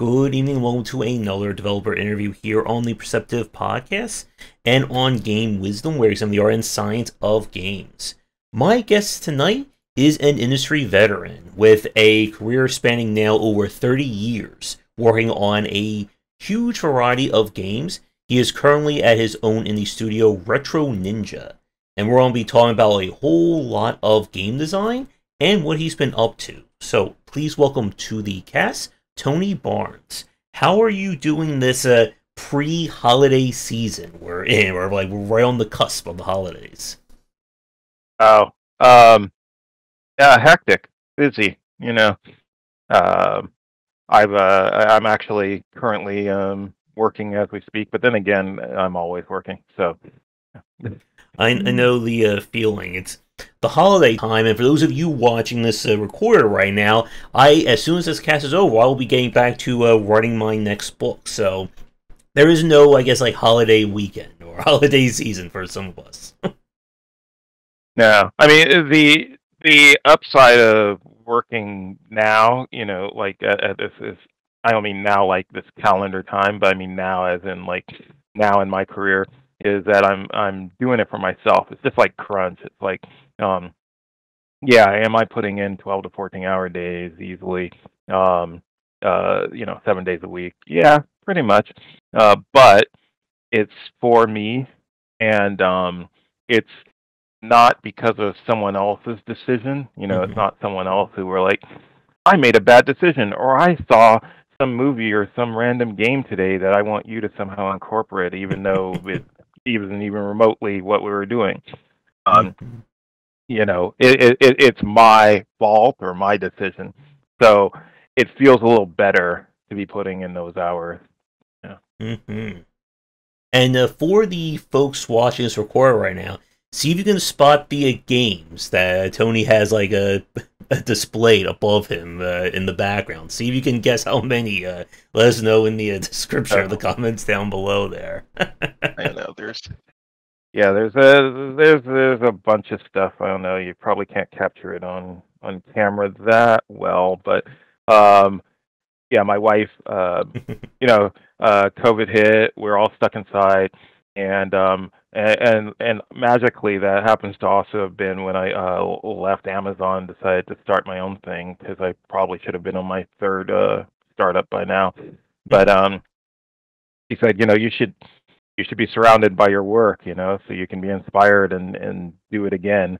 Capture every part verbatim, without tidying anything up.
Good evening, welcome to another developer interview here on the Perceptive Podcast and on Game Wisdom, where we are in Science of Games. My guest tonight is an industry veteran with a career spanning now over thirty years, working on a huge variety of games. He is currently at his own indie studio, Retro Ninja, and we're going to be talking about a whole lot of game design and what he's been up to. So please welcome to the cast, Tony Barnes. How are you doing this uh, pre-holiday season? We're in, we're like we're right on the cusp of the holidays. Oh, um, yeah, hectic, busy. You know, uh, I've uh, I'm actually currently um, working as we speak, but then again, I'm always working. So I, I know the uh, feeling. It's the holiday time, and for those of you watching this uh, recorder right now, I, as soon as this cast is over, I will be getting back to uh, writing my next book. So there is no, I guess, like holiday weekend or holiday season for some of us. No, I mean the the upside of working now, you know, like at, at this is, I don't mean now like this calendar time, but I mean now as in like now in my career, is that I'm I'm doing it for myself. It's just like crunch. It's like, um, yeah, am I putting in twelve to fourteen hour days easily? Um, uh, you know, seven days a week. Yeah, pretty much. Uh, but it's for me, and um, it's not because of someone else's decision. You know, mm-hmm. It's not someone else who were like, I made a bad decision, or I saw some movie or some random game today that I want you to somehow incorporate, even though it even even remotely what we were doing. Um, you know, it, it, it's my fault or my decision. So it feels a little better to be putting in those hours. Yeah. Mm-hmm. And uh, for the folks watching this recorder right now, see if you can spot the uh, games that Tony has like a, a displayed above him uh, in the background. See if you can guess how many. Uh, let us know in the uh, description oh. or the comments down below there. I know there's, yeah, there's a there's there's a bunch of stuff. I don't know. You probably can't capture it on on camera that well, but um, yeah, my wife, uh, you know, uh, COVID hit. We're all stuck inside, and um. And, and and magically, that happens to also have been when I uh, left Amazon, decided to start my own thing, because I probably should have been on my third uh, startup by now. But um, he said, you know, you should you should be surrounded by your work, you know, so you can be inspired and and do it again.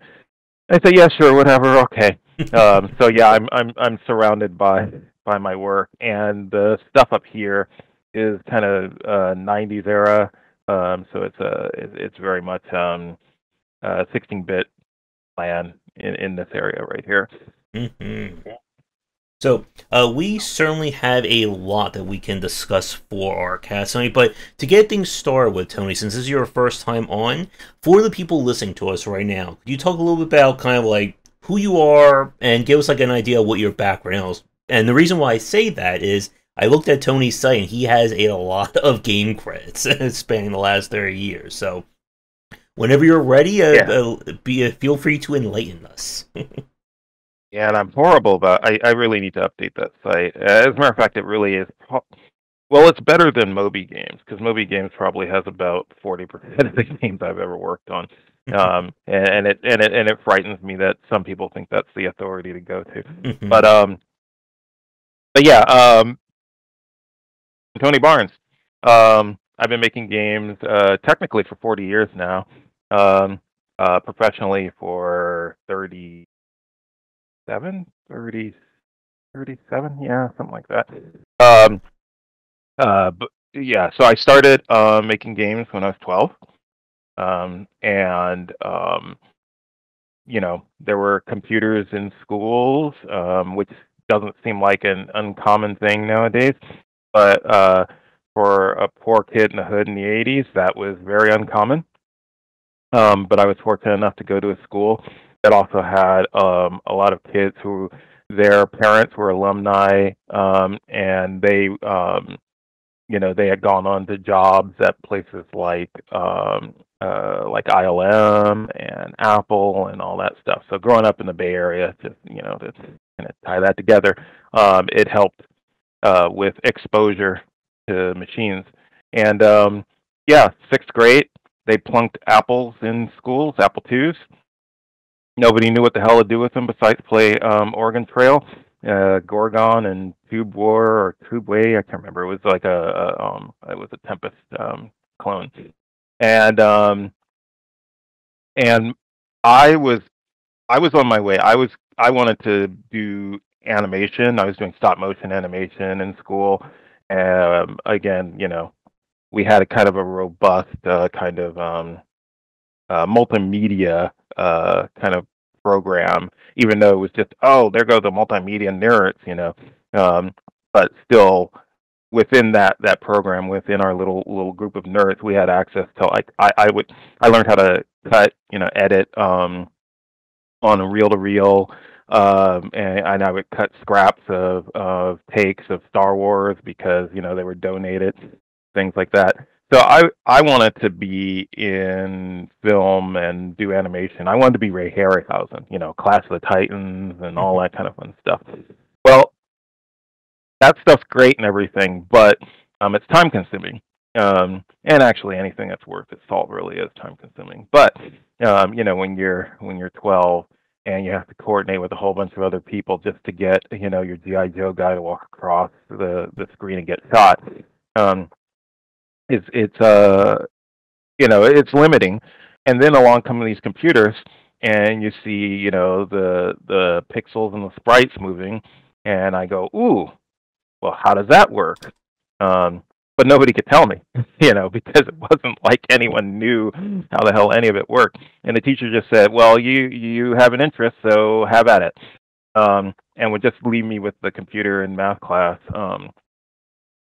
I said, yeah, sure, whatever, okay. um, so yeah, I'm I'm I'm surrounded by by my work, and the stuff up here is kind of uh, nineties era. Um, so it's a it's very much um, uh, sixteen bit plan in, in this area right here. Mm-hmm. So uh, we certainly have a lot that we can discuss for our cast, Tony. But to get things started with, Tony, since this is your first time on, for the people listening to us right now, could you talk a little bit about kind of like who you are and give us like an idea of what your background is? And the reason why I say that is, I looked at Tony's site, and he has a lot of game credits spanning the last thirty years. So whenever you're ready, uh, yeah. uh, be, uh, feel free to enlighten us. Yeah, and I'm horrible, but I, I really need to update that site. As a matter of fact, it really is. Well, it's better than Moby Games, because Moby Games probably has about forty percent of the games I've ever worked on. um, and, and, it, and, it, and it frightens me that some people think that's the authority to go to. but, um, but yeah... Um, Tony Barnes. Um, I've been making games uh, technically for forty years now, um, uh, professionally for thirty-seven, thirty, thirty-seven, yeah, something like that. Um, uh, but yeah, so I started uh, making games when I was twelve, um, and um, you know, there were computers in schools, um, which doesn't seem like an uncommon thing nowadays. But uh, for a poor kid in the hood in the eighties, that was very uncommon. Um, but I was fortunate enough to go to a school that also had um, a lot of kids who their parents were alumni, um, and they, um, you know, they had gone on to jobs at places like um, uh, like I L M and Apple and all that stuff. So growing up in the Bay Area, to, you know, to kind of tie that together, um, it helped uh, with exposure to machines. And um, yeah, sixth grade, they plunked Apples in schools, Apple twos. Nobody knew what the hell to do with them besides play um, Oregon Trail, uh, Gorgon, and Tube War or Tube Way. I can't remember. It was like a, a um, it was a Tempest um, clone, and um, and I was I was on my way. I was I wanted to do animation. I was doing stop motion animation in school. Um, again, you know, we had a kind of a robust uh, kind of um, uh, multimedia uh, kind of program, even though it was just, oh, there go the multimedia nerds, you know, um, but still within that that program, within our little little group of nerds, we had access to, like, I, I would I learned how to cut, you know, edit um, on a reel-to-reel, um, and, and I would cut scraps of, of takes of Star Wars because, you know, they were donated, things like that. So I I wanted to be in film and do animation. I wanted to be Ray Harryhausen, you know, Clash of the Titans and all that kind of fun stuff. Well, that stuff's great and everything, but um, it's time-consuming. Um, and actually, anything that's worth its salt really is time-consuming. But um, you know, when you're when you're twelve and you have to coordinate with a whole bunch of other people just to get, you know, your G I Joe guy to walk across the the screen and get shot. Um, It's it's uh you know, it's limiting. And then along come these computers, and you see, you know, the the pixels and the sprites moving, and I go, ooh, well, how does that work? Um, but nobody could tell me, you know, because it wasn't like anyone knew how the hell any of it worked. And the teacher just said, well, you you have an interest, so have at it, um, and would just leave me with the computer in math class. Um,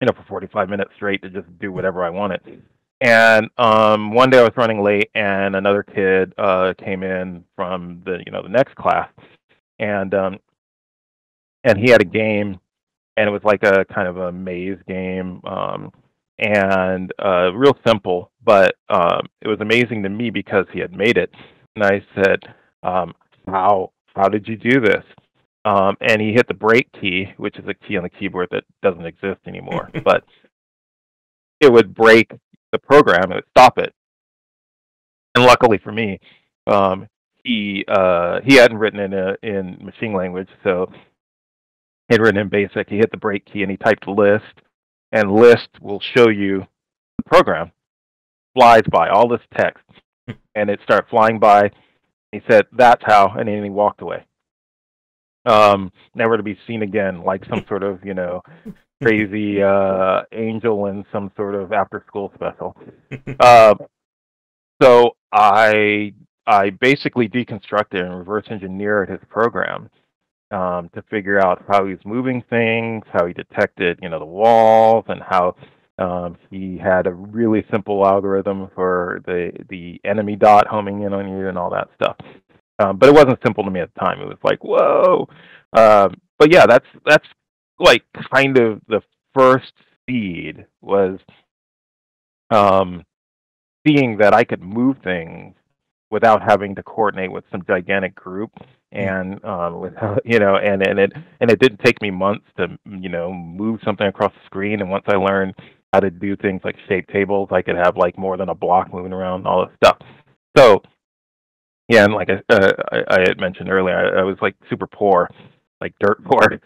you know, for forty-five minutes straight to just do whatever I wanted. And um, one day I was running late, and another kid uh, came in from the, you know, the next class, and um, and he had a game, and it was like a kind of a maze game, um, and uh, real simple, but um, it was amazing to me because he had made it. And I said, um, how, how did you do this? Um, and he hit the break key, which is a key on the keyboard that doesn't exist anymore. But it would break the program, it would stop it. And luckily for me, um, he uh, he hadn't written in a, in machine language, so he had written in BASIC. He hit the break key and he typed list, and list will show you the program. Flies by all this text, and it started flying by. He said, "That's how," and then he walked away. Um, never to be seen again, like some sort of, you know, crazy uh, angel in some sort of after-school special. Uh, so I I basically deconstructed and reverse engineered his program um, to figure out how he's moving things, how he detected, you know, the walls, and how um, he had a really simple algorithm for the the enemy dot homing in on you and all that stuff. Um, but it wasn't simple to me at the time. It was like, whoa. Um, but yeah, that's that's like kind of the first seed was um, seeing that I could move things without having to coordinate with some gigantic group, and um, without, you know, and, and it and it didn't take me months to, you know, move something across the screen. And once I learned how to do things like shape tables, I could have like more than a block moving around and all this stuff. So. Yeah, and like I, uh, I, I had mentioned earlier, I, I was like super poor, like dirt poor.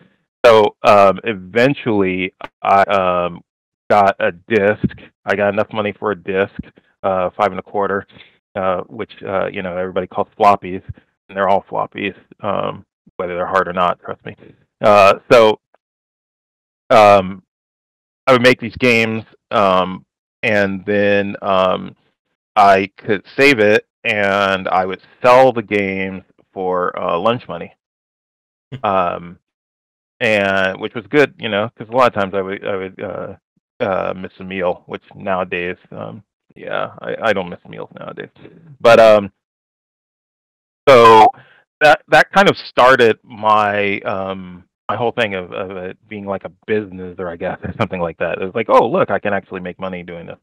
So um, eventually I um, got a disc. I got enough money for a disc, uh, five and a quarter, uh, which, uh, you know, everybody calls floppies, and they're all floppies, um, whether they're hard or not, trust me. Uh, so um, I would make these games, um, and then um, I could save it. And I would sell the games for uh, lunch money, um, and which was good, you know, because a lot of times I would I would uh, uh, miss a meal, which nowadays, um, yeah, I, I don't miss meals nowadays. But um, so that that kind of started my um, my whole thing of, of it being like a business, or I guess, or something like that. It was like, oh, look, I can actually make money doing this.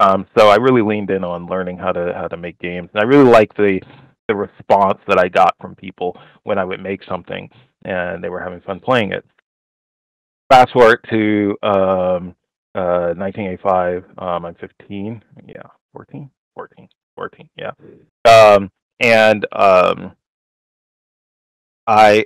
Um, so I really leaned in on learning how to how to make games, and I really liked the the response that I got from people when I would make something and they were having fun playing it. fast forward to um, uh, nineteen eighty-five. Um, I'm fifteen. Yeah, fourteen. fourteen. fourteen. Yeah. Um, and um, I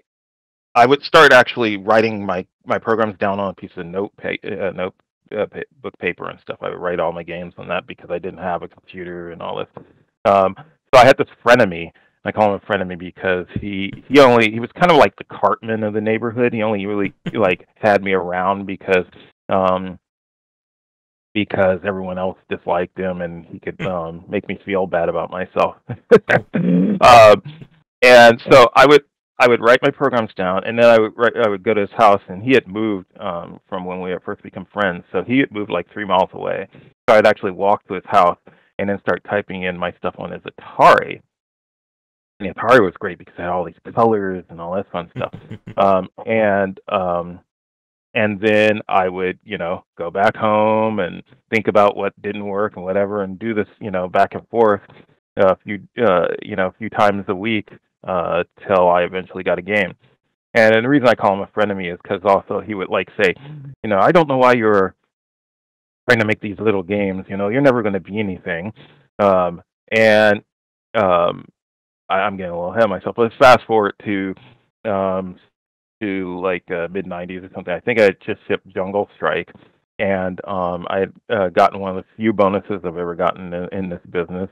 I would start actually writing my my programs down on a piece of note pa- uh, note. Uh, pa- book paper and stuff. I would write all my games on that because I didn't have a computer and all this. Um, so I had this frenemy. I call him a frenemy because he he only he was kind of like the Cartman of the neighborhood. He only really like had me around because um, because everyone else disliked him and he could um, make me feel bad about myself. um, and so I would. I would write my programs down, and then I would write, I would go to his house, and he had moved um, from when we had first become friends. So he had moved like three miles away. So I'd actually walk to his house and then start typing in my stuff on his Atari. And the Atari was great because it had all these colors and all that fun stuff. um, and um, and then I would, you know, go back home and think about what didn't work and whatever, and do this, you know, back and forth a few, uh, you know, a few times a week. Uh, till I eventually got a game. And, and the reason I call him a frenemy is because also he would like say, you know, I don't know why you're trying to make these little games, you know, you're never going to be anything. Um, and um, I, I'm getting a little ahead of myself. Let's fast forward to um, to like uh, mid nineties or something. I think I had just shipped Jungle Strike, and um, I had uh, gotten one of the few bonuses I've ever gotten in, in this business.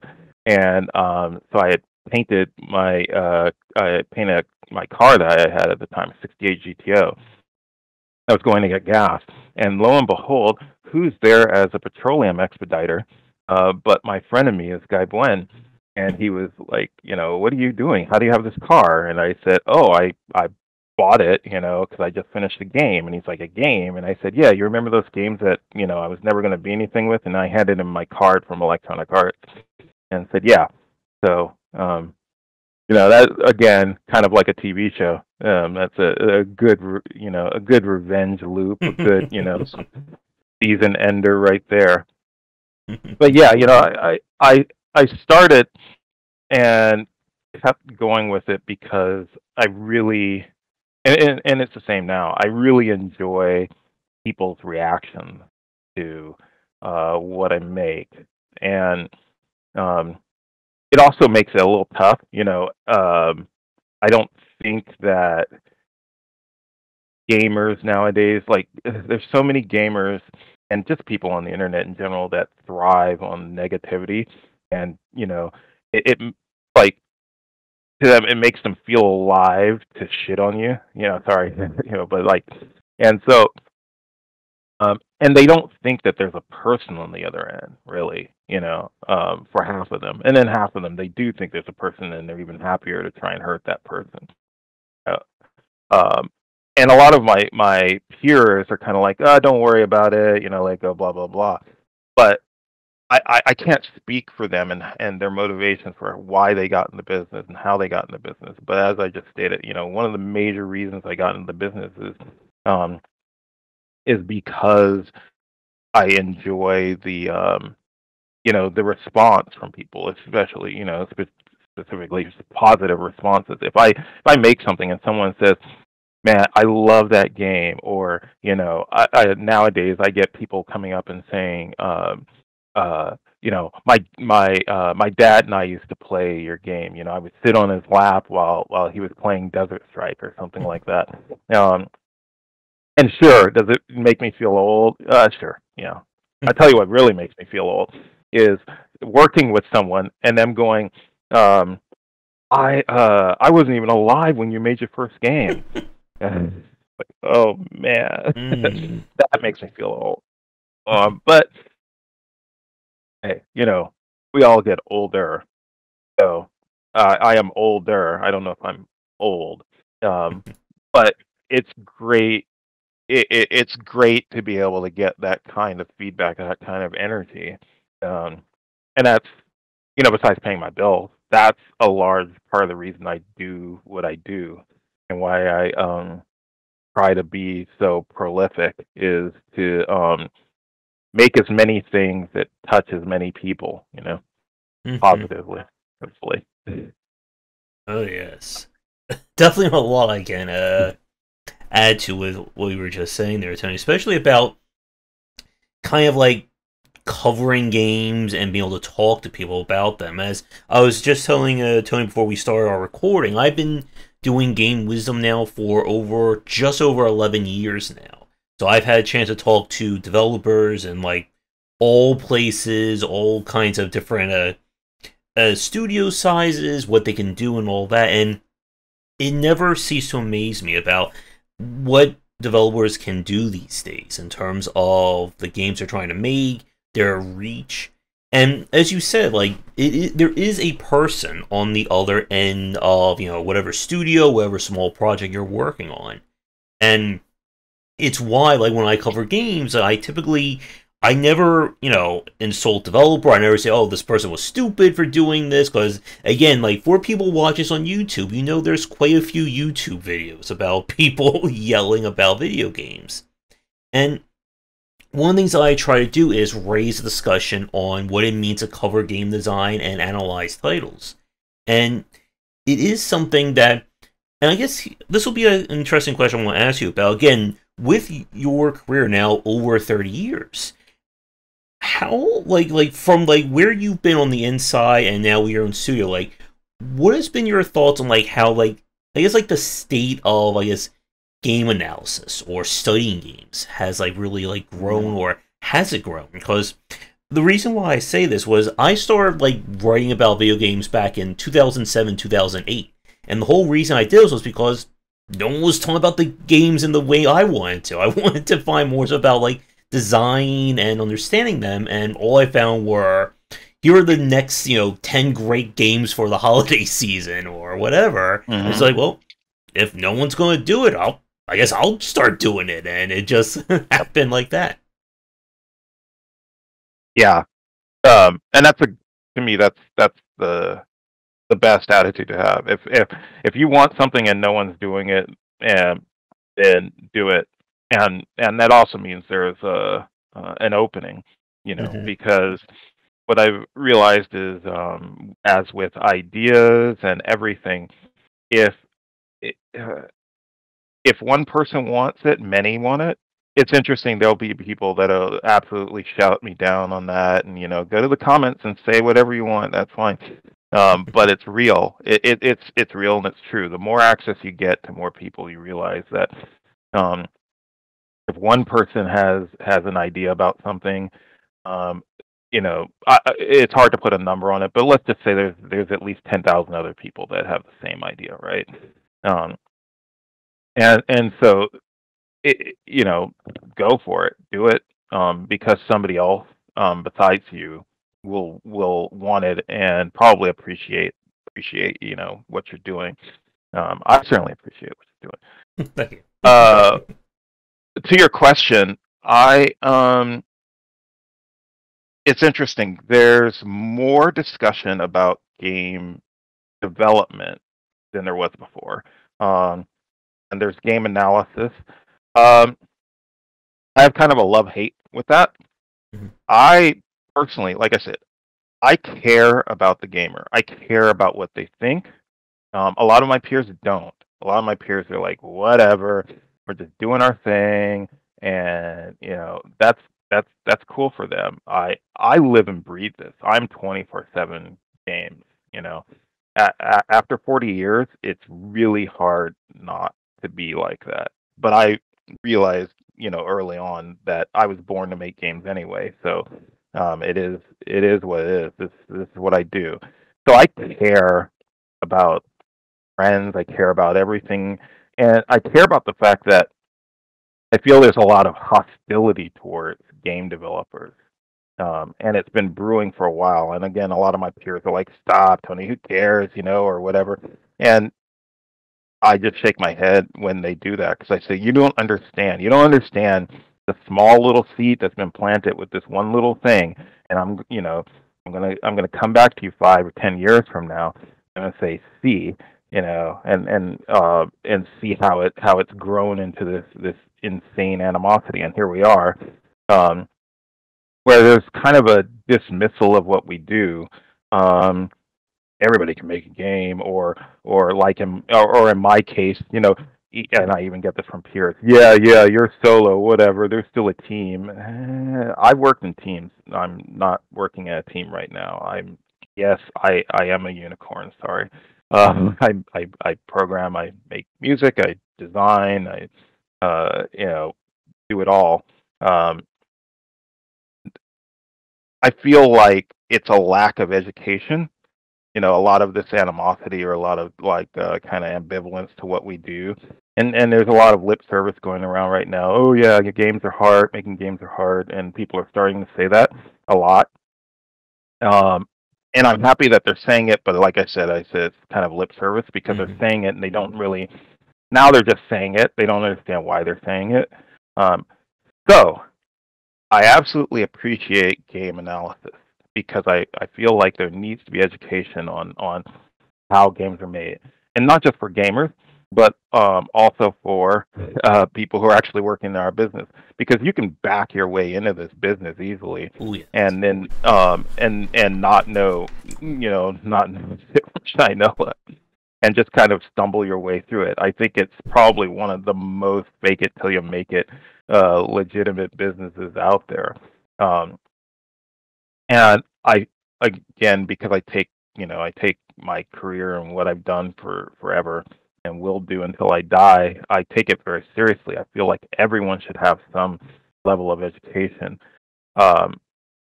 And um, so I had painted my uh, I painted my car that I had at the time, sixty-eight G T O. I was going to get gas, and lo and behold, who's there as a petroleum expediter? Uh, but my frenemy is Guy Buen, and he was like, you know, what are you doing? How do you have this car? And I said, oh, I I bought it, you know, because I just finished a game. And he's like, a game? And I said, yeah, you remember those games that, you know, I was never going to be anything with? And I handed him my card from Electronic Arts, and said, yeah. So. Um, you know, that again, kind of like a T V show. Um, that's a, a good, you know, a good revenge loop, a good, you know, season ender right there. But yeah, you know, I, I, I started and kept going with it because I really, and, and, and it's the same now. I really enjoy people's reaction to uh, what I make, and um. It also makes it a little tough, you know. Um, I don't think that gamers nowadays, like, there's so many gamers and just people on the internet in general that thrive on negativity, and you know, it, it like to them it makes them feel alive to shit on you, you know. Sorry, you know, but like, and so, um, and they don't think that there's a person on the other end, really. You know, um, for half of them, and then half of them, they do think there's a person, and they're even happier to try and hurt that person. Uh, um, and a lot of my my peers are kind of like, oh, don't worry about it, you know, like, oh, blah blah blah. But I, I, I can't speak for them and and their motivation for why they got in the business and how they got in the business. But as I just stated, you know, one of the major reasons I got into the business is um, is because I enjoy the um, you know, the response from people, especially, you know, specifically positive responses. If I if I make something and someone says, man, I love that game, or, you know, I, I, nowadays I get people coming up and saying, um, uh, you know, my my uh, my dad and I used to play your game. You know, I would sit on his lap while while he was playing Desert Strike or something like that. Um, and sure, does it make me feel old? Uh, sure, yeah. I tell you what really makes me feel old is working with someone and them going, um, I uh, I wasn't even alive when you made your first game. Like, oh man, mm. That makes me feel old. Um, but hey, you know, we all get older. So uh, I am older. I don't know if I'm old, um, but it's great. It, it, it's great to be able to get that kind of feedback, that kind of energy. Um, and that's, you know, besides paying my bills, that's a large part of the reason I do what I do and why I um, try to be so prolific is to um, make as many things that touch as many people, you know, mm-hmm. Positively, hopefully. Oh, yes. Definitely a lot I can uh, add to what we were just saying there, Tony, especially about kind of like covering games and being able to talk to people about them. As I was just telling uh, Tony before we started our recording, I've been doing Game Wisdom now for over just over eleven years now. So I've had a chance to talk to developers and like all places, all kinds of different uh, uh, studio sizes, what they can do and all that. And it never ceased to amaze me about what developers can do these days in terms of the games they're trying to make, their reach. And as you said, like, it, it, there is a person on the other end of, you know, whatever studio, whatever small project you're working on. And it's why, like, when I cover games, I typically, I never, you know, insult developer. I never say, oh, this person was stupid for doing this. Because, again, like, for people watching this on YouTube, you know there's quite a few YouTube videos about people yelling about video games. And one of the things I try to do is raise the discussion on what it means to cover game design and analyze titles. And it is something that, and I guess this will be an interesting question I want to ask you about, again, with your career now over thirty years. How, like, like from, like, where you've been on the inside and now your own studio, like, what has been your thoughts on, like, how, like, I guess, like, the state of, I guess, game analysis or studying games has, like, really, like, grown, or has it grown? Because the reason why I say this was I started, like, writing about video games back in two thousand seven, two thousand eight. And the whole reason I did this was because no one was talking about the games in the way I wanted to. I wanted to find more about, like, design and understanding them, and all I found were, here are the next, you know, ten great games for the holiday season or whatever. Mm-hmm. It's like, well, if no one's going to do it, I'll, I guess I'll start doing it, and it just happened like that. Yeah, um, and that's a, to me, that's that's the the best attitude to have. If if if you want something and no one's doing it, and then do it. And and that also means there's a uh, an opening, you know, mm-hmm. because what I've realized is, um, as with ideas and everything, if it, uh, if one person wants it, many want it. It's interesting. There'll be people that'll absolutely shout me down on that, and you know, go to the comments and say whatever you want. That's fine. Um, but it's real. It, it it's it's real and it's true. The more access you get, the more people you realize that. Um, If one person has has an idea about something, um, you know, I, it's hard to put a number on it. But let's just say there's there's at least ten thousand other people that have the same idea, right? Um, and and so, it, you know, go for it, do it, um, because somebody else um, besides you will will want it and probably appreciate appreciate you know what you're doing. Um, I certainly appreciate what you're doing. Thank you. Uh, To your question, I um, it's interesting. There's more discussion about game development than there was before, um, and there's game analysis. Um, I have kind of a love-hate with that. Mm-hmm. I personally, like I said, I care about the gamer. I care about what they think. Um, a lot of my peers don't. A lot of my peers are like, whatever. We're just doing our thing, and you know that's that's that's cool for them. I I live and breathe this. I'm twenty-four seven games. You know, a a after forty years, it's really hard not to be like that. But I realized, you know, early on that I was born to make games anyway. So um, it is it is what it is. This this is what I do. So I care about friends. I care about everything. And I care about the fact that I feel there's a lot of hostility towards game developers. Um, and it's been brewing for a while. And again, a lot of my peers are like, stop, Tony, who cares, you know, or whatever. And I just shake my head when they do that, because I say, you don't understand. You don't understand the small little seed that's been planted with this one little thing. And I'm, you know, I'm going to I'm gonna come back to you five or ten years from now. I'm going to say, see. You know, and and uh, and see how it how it's grown into this this insane animosity, and here we are, um, where there's kind of a dismissal of what we do. Um, everybody can make a game, or or like in or, or in my case, you know, and I even get this from peers. Yeah, yeah, you're solo, whatever. There's still a team. Uh, I worked in teams. I'm not working at a team right now. I'm yes, I I am a unicorn. Sorry. Um, I, I I program. I make music. I design. I uh, you know do it all. Um, I feel like it's a lack of education. You know, a lot of this animosity or a lot of like uh, kind of ambivalence to what we do, and and there's a lot of lip service going around right now. Oh yeah, your games are hard. Making games are hard, and people are starting to say that a lot. Um, and I'm happy that they're saying it, but like I said, I said it's kind of lip service because mm-hmm. they're saying it and they don't really. Now they're just saying it. They don't understand why they're saying it. Um, so I absolutely appreciate game analysis. Because I, I feel like there needs to be education on, on how games are made. And not just for gamers, but um, also for uh, people who are actually working in our business. Because you can back your way into this business easily Ooh, yes. and then um and, and not know, you know, not know I know it, and just kind of stumble your way through it. I think it's probably one of the most fake it till you make it uh, legitimate businesses out there. Um, And I, again, because I take, you know, I take my career and what I've done for forever and will do until I die, I take it very seriously. I feel like everyone should have some level of education. Um,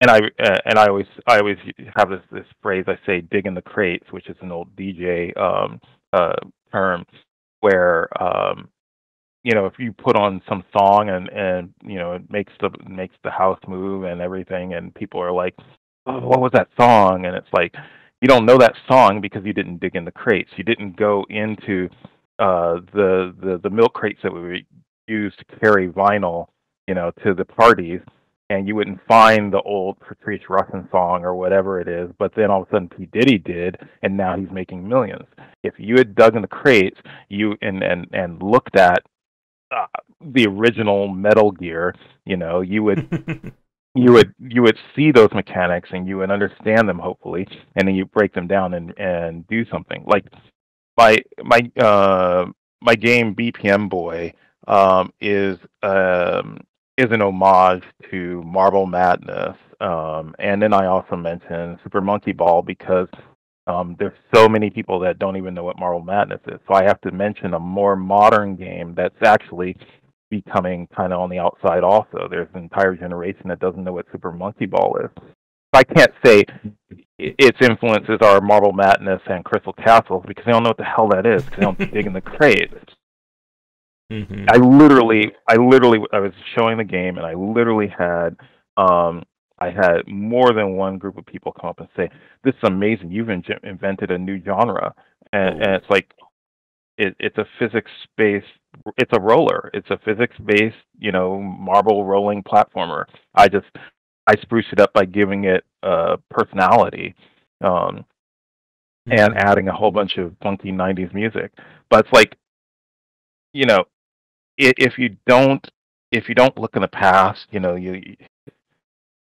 and I, uh, and I always, I always have this, this phrase I say, dig in the crates, which is an old D J um, uh, term where, um, you know, if you put on some song and, and you know, it makes the makes the house move and everything, and people are like, oh, what was that song? And it's like, you don't know that song because you didn't dig in the crates. You didn't go into uh, the, the, the milk crates that we used to carry vinyl, you know, to the parties, and you wouldn't find the old Patrice Russin song or whatever it is, but then all of a sudden P. Diddy did, and now he's making millions. If you had dug in the crates you and, and, and looked at Uh, the original Metal Gear, you know, you would, you would, you would see those mechanics and you would understand them hopefully, and then you break them down and, and do something. Like my my uh, my game B P M Boy um, is um, is an homage to Marble Madness, um, and then I also mentioned Super Monkey Ball because Um, there's so many people that don't even know what Marble Madness is. So I have to mention a more modern game that's actually becoming kind of on the outside also. There's an entire generation that doesn't know what Super Monkey Ball is. So I can't say its influences are Marble Madness and Crystal Castles because they don't know what the hell that is because they don't dig in the crates. Mm-hmm. I literally, I literally, I was showing the game and I literally had... Um, I had more than one group of people come up and say, "This is amazing! You've in- invented a new genre," and, and it's like, it, it's a physics-based, it's a roller, it's a physics-based, you know, marble rolling platformer. I just, I spruce it up by giving it a uh, personality, um, and adding a whole bunch of funky nineties music. But it's like, you know, it, if you don't, if you don't look in the past, you know, you.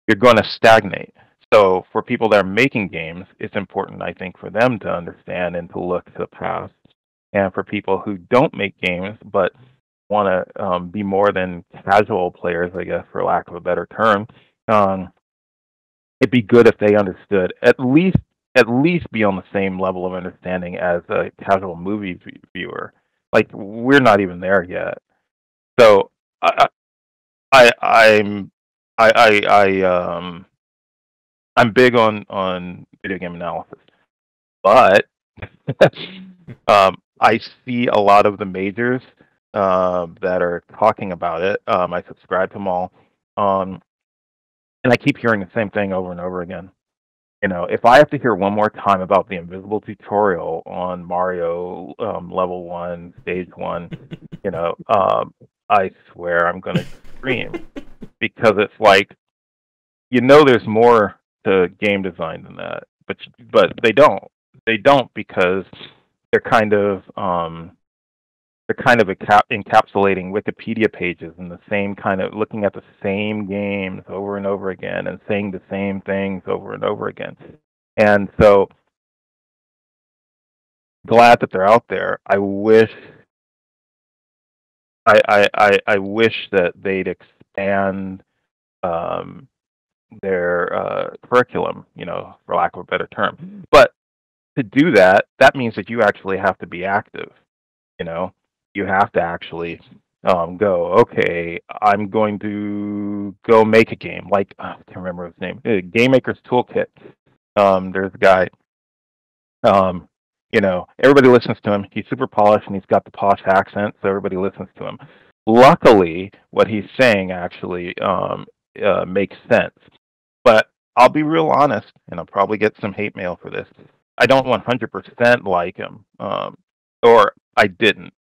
You're going to stagnate. So for people that are making games, it's important, I think, for them to understand and to look to the past. And for people who don't make games but want to um, be more than casual players, I guess, for lack of a better term, um, it'd be good if they understood at least at least be on the same level of understanding as a casual movie v- viewer. Like we're not even there yet. So I, I I'm. I, I, I, um, I'm big on, on video game analysis, but um, I see a lot of the majors uh, that are talking about it. Um, I subscribe to them all, um, and I keep hearing the same thing over and over again. You know, if I have to hear one more time about the invisible tutorial on Mario um, level one, stage one, you know, um, I swear I'm going to scream. Because it's like, you know, there's more to game design than that, but but they don't. They don't because they're kind of um, they're kind of encap- encapsulating Wikipedia pages and the same kind of looking at the same games over and over again and saying the same things over and over again. And so, glad that they're out there. I wish I, I, I, I wish that they'd expand um, their uh, curriculum, you know, for lack of a better term. But to do that, that means that you actually have to be active. You know, you have to actually um, go, okay, I'm going to go make a game. Like, oh, I can't remember his name. Game Maker's Toolkit. Um, there's a guy, um, you know, everybody listens to him. He's super polished and he's got the posh accent, so everybody listens to him. Luckily, what he's saying actually um, uh, makes sense. But I'll be real honest, and I'll probably get some hate mail for this. I don't one hundred percent like him, um, or I didn't,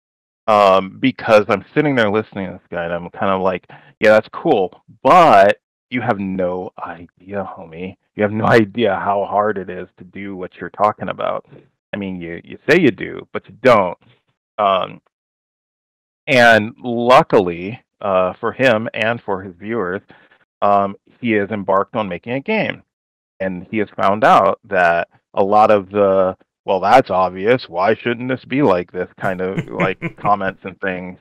um, because I'm sitting there listening to this guy, and I'm kind of like, yeah, that's cool, but you have no idea, homie. You have no idea how hard it is to do what you're talking about. I mean, you, you say you do, but you don't. Um, and luckily uh, for him and for his viewers, um, he has embarked on making a game. And he has found out that a lot of the, well, that's obvious, why shouldn't this be like this kind of like comments and things.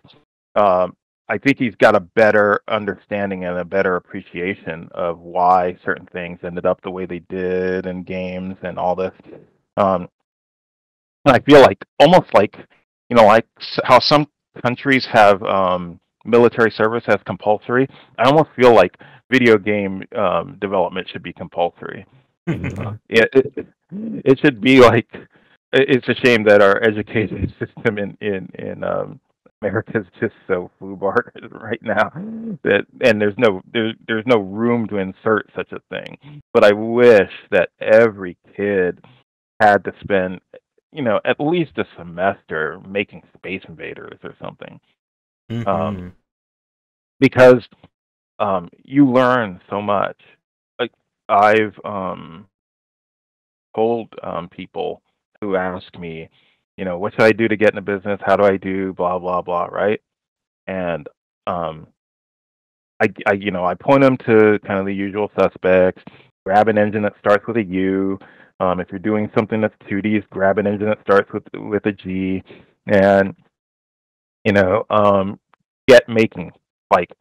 Um, I think he's got a better understanding and a better appreciation of why certain things ended up the way they did in games and all this. Um, and I feel like almost like, you know, like how some countries have um, military service as compulsory. I almost feel like video game um, development should be compulsory. uh, it, it, it should be like, it's a shame that our education system in, in, in, um, America's just so foobar right now that, and there's no there, there's no room to insert such a thing. But I wish that every kid had to spend, you know, at least a semester making Space Invaders or something, mm-hmm. um, because um, you learn so much. Like I've um, told um, people who ask me, you know, what should I do to get in a business? How do I do? Blah, blah, blah, right? And, um, I, I, you know, I point them to kind of the usual suspects. Grab an engine that starts with a U. Um, if you're doing something that's two Ds, grab an engine that starts with with a G. And, you know, um, get making. Like,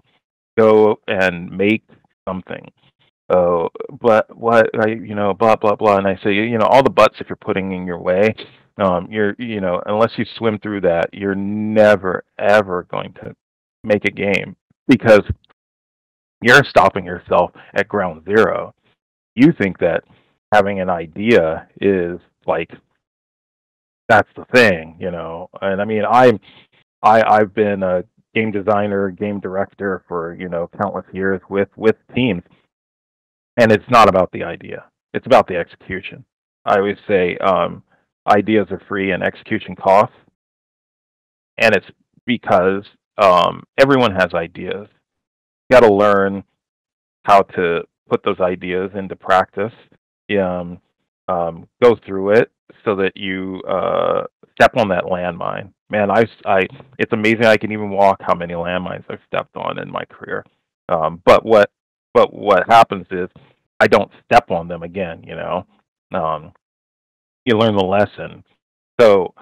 go and make something. Oh, but what, I, you know, blah, blah, blah. And I say, you know, all the butts that you're putting in your way, Um, you're, you know, unless you swim through that, you're never, ever going to make a game because you're stopping yourself at ground zero. You think that having an idea is like, that's the thing, you know? And I mean, I'm, I, I've been a game designer, game director for, you know, countless years with, with teams. And it's not about the idea. It's about the execution. I always say, um, ideas are free and execution costs, and it's because um, everyone has ideas. You got to learn how to put those ideas into practice, um, um, go through it so that you uh, step on that landmine. Man, I, I, it's amazing I can even walk how many landmines I've stepped on in my career. Um, but what, but what happens is I don't step on them again, you know. Um, You learn the lesson. So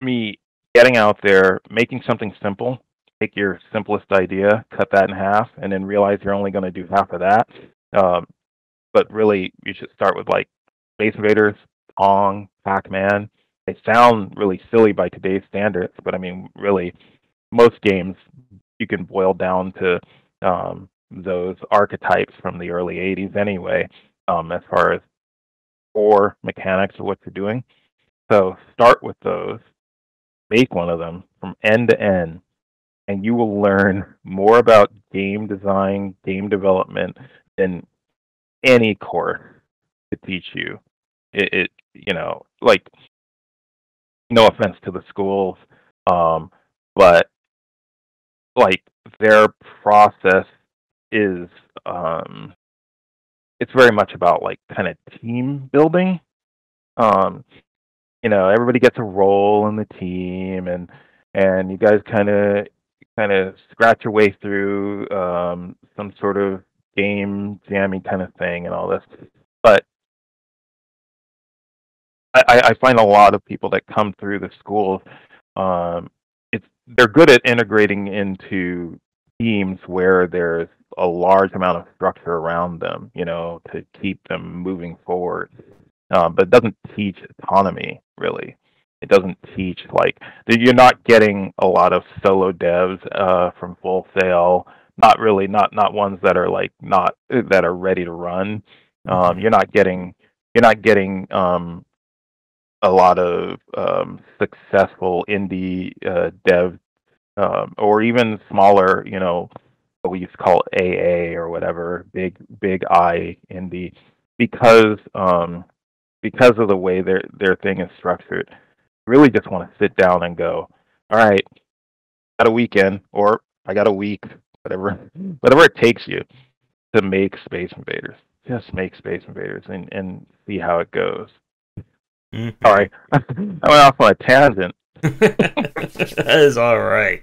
me getting out there, making something simple, take your simplest idea, cut that in half, and then realize you're only going to do half of that. Um, but really, you should start with like Space Invaders, Pong, Pac-Man. They sound really silly by today's standards, but I mean, really, most games you can boil down to um, those archetypes from the early eighties anyway, um, as far as or mechanics of what you're doing. So start with those, make one of them from end to end, and you will learn more about game design, game development than any course could teach you. It, it, you know, like, no offense to the schools, um, but like their process is, um, it's very much about like kind of team building. Um, you know, everybody gets a role in the team, and and you guys kind of kind of scratch your way through um, some sort of game jammy kind of thing and all this. But I, I find a lot of people that come through the schools, um, it's they're good at integrating into teams where there's a large amount of structure around them, you know, to keep them moving forward. Uh, but it doesn't teach autonomy, really. It doesn't teach, like, you're not getting a lot of solo devs uh, from Full Sail. Not really, not not ones that are like not that are ready to run. Um, you're not getting you're not getting um, a lot of um, successful indie uh, dev um, or even smaller, you know, what we used to call A A or whatever, big big I indie, because um, because of the way their their thing is structured. Really, just want to sit down and go, all right, got a weekend or I got a week. Whatever, whatever it takes you to make Space Invaders, just make Space Invaders and, and see how it goes. Mm-hmm. Sorry, I went off on a tangent. That is all right.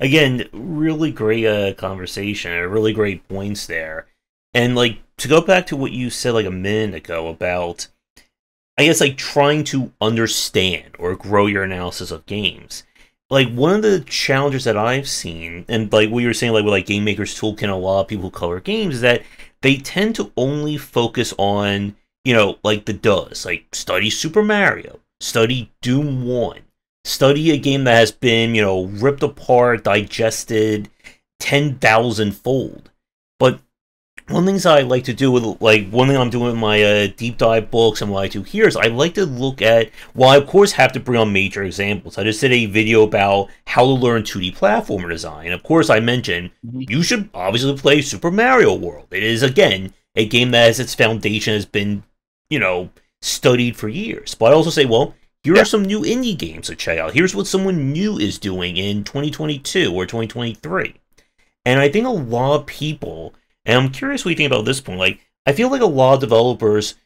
Again, really great uh, conversation, really great points there. And like to go back to what you said like a minute ago about, I guess like trying to understand or grow your analysis of games. Like, one of the challenges that I've seen, and like what you were saying, like with like Game Maker's Toolkit, a lot of people who color games, is that they tend to only focus on, you know, like the does. Like, study Super Mario, study Doom one, study a game that has been, you know, ripped apart, digested ten thousand fold. But one of the things I like to do with, like, one thing I'm doing with my uh, deep dive books and what I do here is I like to look at, well, I, of course, have to bring on major examples. I just did a video about how to learn two D platformer design. And of course, I mentioned you should obviously play Super Mario World. It is, again, a game that has its foundation has been, you know, studied for years. But I also say, well, here yeah. are some new indie games to check out. Here's what someone new is doing in twenty twenty-two or twenty twenty-three. And I think a lot of people... And I'm curious what you think about this point. Like, I feel like a lot of developers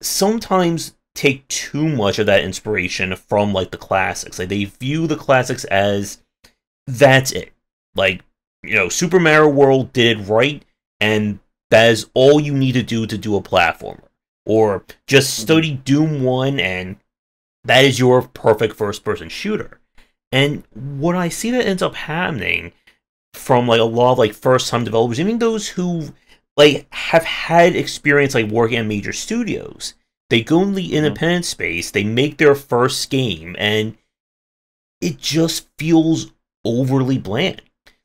sometimes take too much of that inspiration from, like, the classics. Like, they view the classics as, that's it. Like, you know, Super Mario World did it right, and that is all you need to do to do a platformer. Or just study Doom one, and that is your perfect first-person shooter. And what I see that ends up happening... from like a lot of like first-time developers, even those who like have had experience like working at major studios, they go in the independent space, they make their first game, and it just feels overly bland.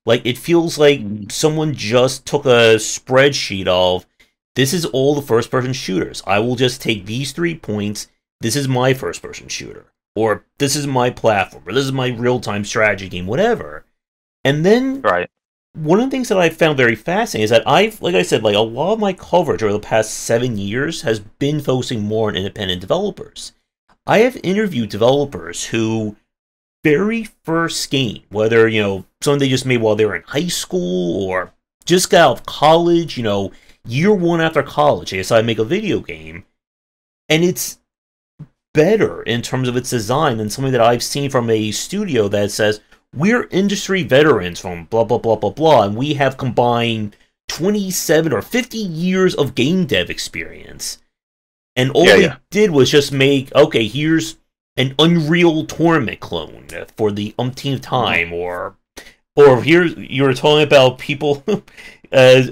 Like it feels like someone just took a spreadsheet of, this is all the first-person shooters. I will just take these three points. This is my first-person shooter, or this is my platform, or this is my real-time strategy game, whatever. And then right. one of the things that I found very fascinating is that I've, like I said, like a lot of my coverage over the past seven years has been focusing more on independent developers. I have interviewed developers who very first game, whether, you know, something they just made while they were in high school or just got out of college, you know, year one after college, they decided to make a video game. And it's better in terms of its design than something that I've seen from a studio that says, we're industry veterans from blah, blah, blah, blah, blah, and we have combined twenty-seven or fifty years of game dev experience. And all yeah, we yeah. did was just make, okay, here's an Unreal Tournament clone for the umpteenth time, or or here you were talking about people, uh,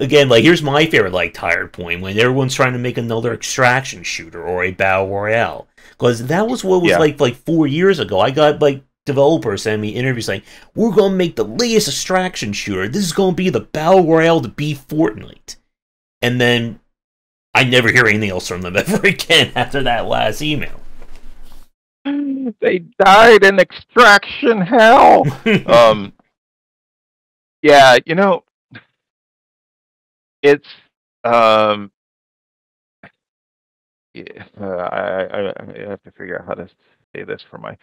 again, like, here's my favorite, like, tired point, when everyone's trying to make another extraction shooter or a battle royale. Because that was what was, yeah. like, like, four years ago. I got, like, developers send me interviews saying, we're going to make the latest extraction shooter. This is going to be the battle royale to be Fortnite. And then I never hear anything else from them ever again after that last email. They died in extraction hell. um, yeah, you know, it's... Um, yeah, uh, I, I, I have to figure out how to say this for my...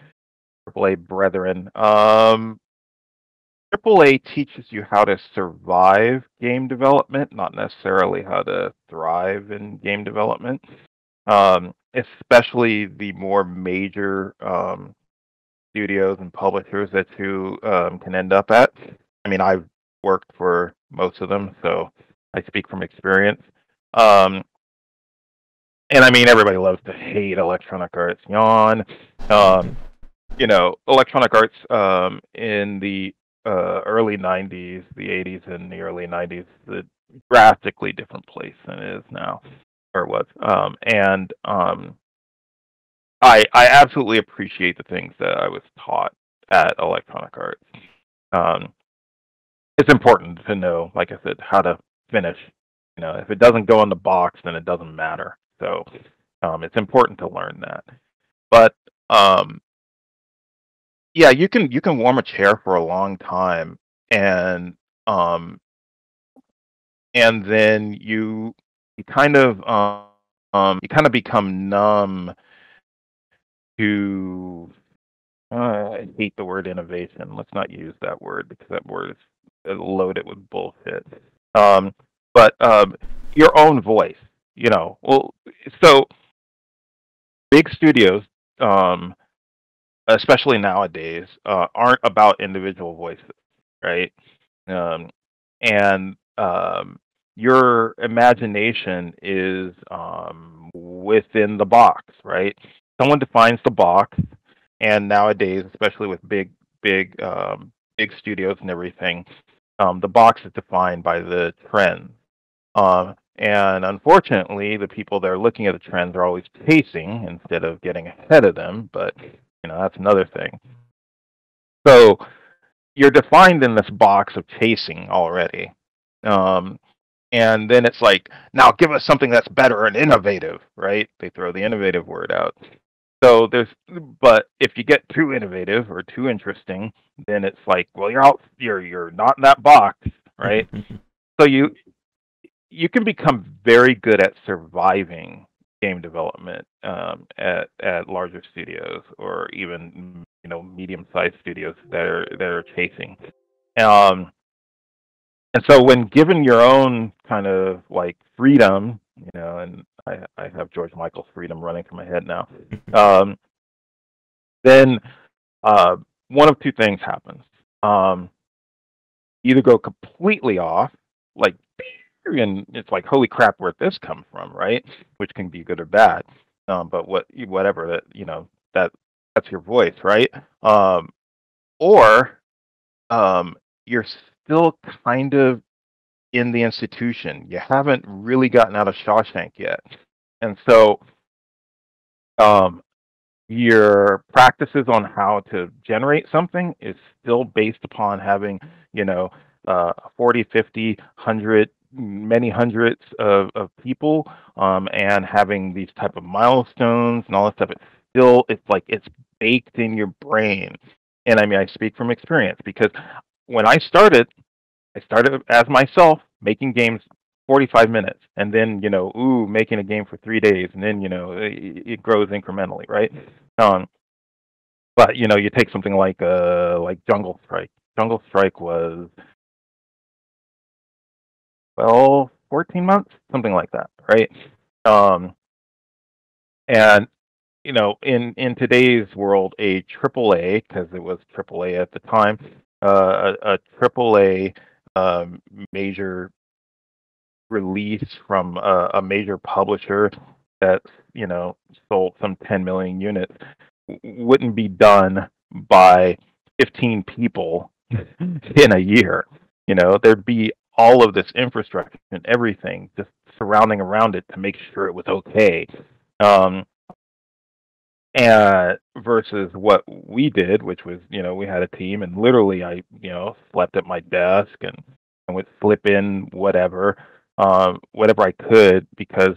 triple A brethren. Um, triple A teaches you how to survive game development, not necessarily how to thrive in game development. Um, especially the more major um, studios and publishers that you um, can end up at. I mean, I've worked for most of them, so I speak from experience. Um, and I mean, everybody loves to hate Electronic Arts. Yawn. Um, you know, Electronic Arts um, in the uh, early nineties, the eighties and the early nineties, the drastically different place than it is now, or it was. Um, and um, I I absolutely appreciate the things that I was taught at Electronic Arts. Um, it's important to know, like I said, how to finish. You know, if it doesn't go in the box, then it doesn't matter. So um, it's important to learn that. But um, yeah, you can you can warm a chair for a long time, and um, and then you you kind of um, um, you kind of become numb to. Uh, I hate the word innovation. Let's not use that word because that word is loaded with bullshit. Um, but um, your own voice, you know. Well, so big studios, um, especially nowadays, uh, aren't about individual voices, right? Um, and um, your imagination is um, within the box, right? Someone defines the box. And nowadays, especially with big, big, um, big studios and everything, um, the box is defined by the trends. Um, and unfortunately, the people that are looking at the trends are always chasing instead of getting ahead of them. But you know, that's another thing. So you're defined in this box of chasing already, um, and then it's like, now give us something that's better and innovative, right? They throw the innovative word out. So there's, but if you get too innovative or too interesting, then it's like, well, you're out, you're you're not in that box, right? So you you can become very good at surviving game development um, at at larger studios or even you know medium-sized studios that are that are chasing. Um, and so when given your own kind of like freedom. You know, and I, I have George Michael's freedom running through my head now. Um, then uh, one of two things happens. Um, either go completely off, like, and it's like, holy crap, where'd this come from, right? Which can be good or bad. Um, but what, whatever, that you know, that that's your voice, right? Um, or um, you're still kind of in the institution. You haven't really gotten out of Shawshank yet. And so um, your practices on how to generate something is still based upon having, you know, uh, forty, fifty, one hundred, many hundreds of, of people um, and having these type of milestones and all that stuff. It's still, it's like it's baked in your brain. And I mean, I speak from experience because when I started, I started as myself making games forty-five minutes and then, you know, ooh, making a game for three days. And then, you know, it, it grows incrementally, right? Um, but, you know, you take something like uh, like Jungle Strike. Jungle Strike was, well, fourteen months, something like that, right? Um, and, you know, in, in today's world, a triple A, because it was triple A at the time, uh, a triple A Um, major release from a, a major publisher that you know sold some ten million units wouldn't be done by fifteen people in a year. You know, there'd be all of this infrastructure and everything just surrounding around it to make sure it was okay. Um, And versus what we did, which was, you know, we had a team and literally I, you know, slept at my desk and, and would slip in whatever, um, whatever I could because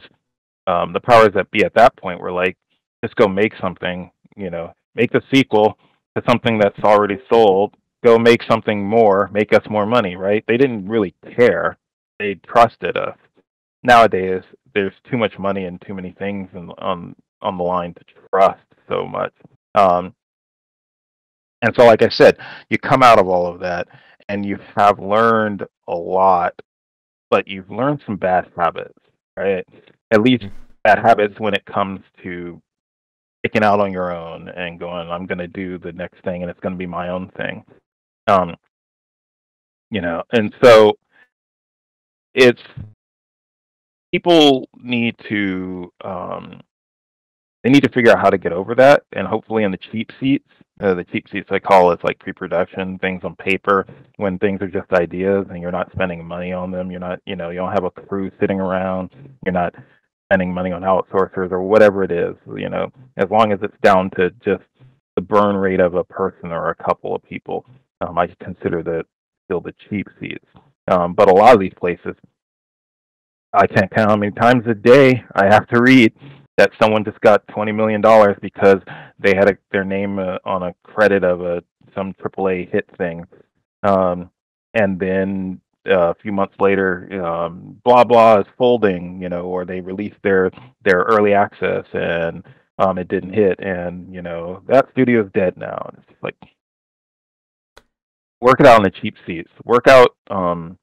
um, the powers that be at that point were like, just go make something, you know, make the sequel to something that's already sold, go make something more, make us more money, right? They didn't really care. They trusted us. Nowadays, there's too much money and too many things and um, on the line to trust so much. Um, and so, like I said, you come out of all of that and you have learned a lot, but you've learned some bad habits, right? At least bad habits when it comes to sticking out on your own and going, I'm going to do the next thing and it's going to be my own thing. Um, you know, and so it's, people need to, um, They need to figure out how to get over that, and hopefully in the cheap seats, Uh, the cheap seats, I call it, like pre-production things on paper, when things are just ideas and you're not spending money on them. You're not, you know, you don't have a crew sitting around. You're not spending money on outsourcers or whatever it is, you know, as long as it's down to just the burn rate of a person or a couple of people, um, I consider that still the cheap seats. Um, but a lot of these places, I can't count how many times a day I have to read that someone just got twenty million dollars because they had a, their name uh, on a credit of a some triple A hit thing. Um, and then uh, a few months later, um, blah, blah is folding, you know, or they released their, their early access and um, it didn't hit. And, you know, that studio is dead now. And it's just like, work it out in the cheap seats. Work out um,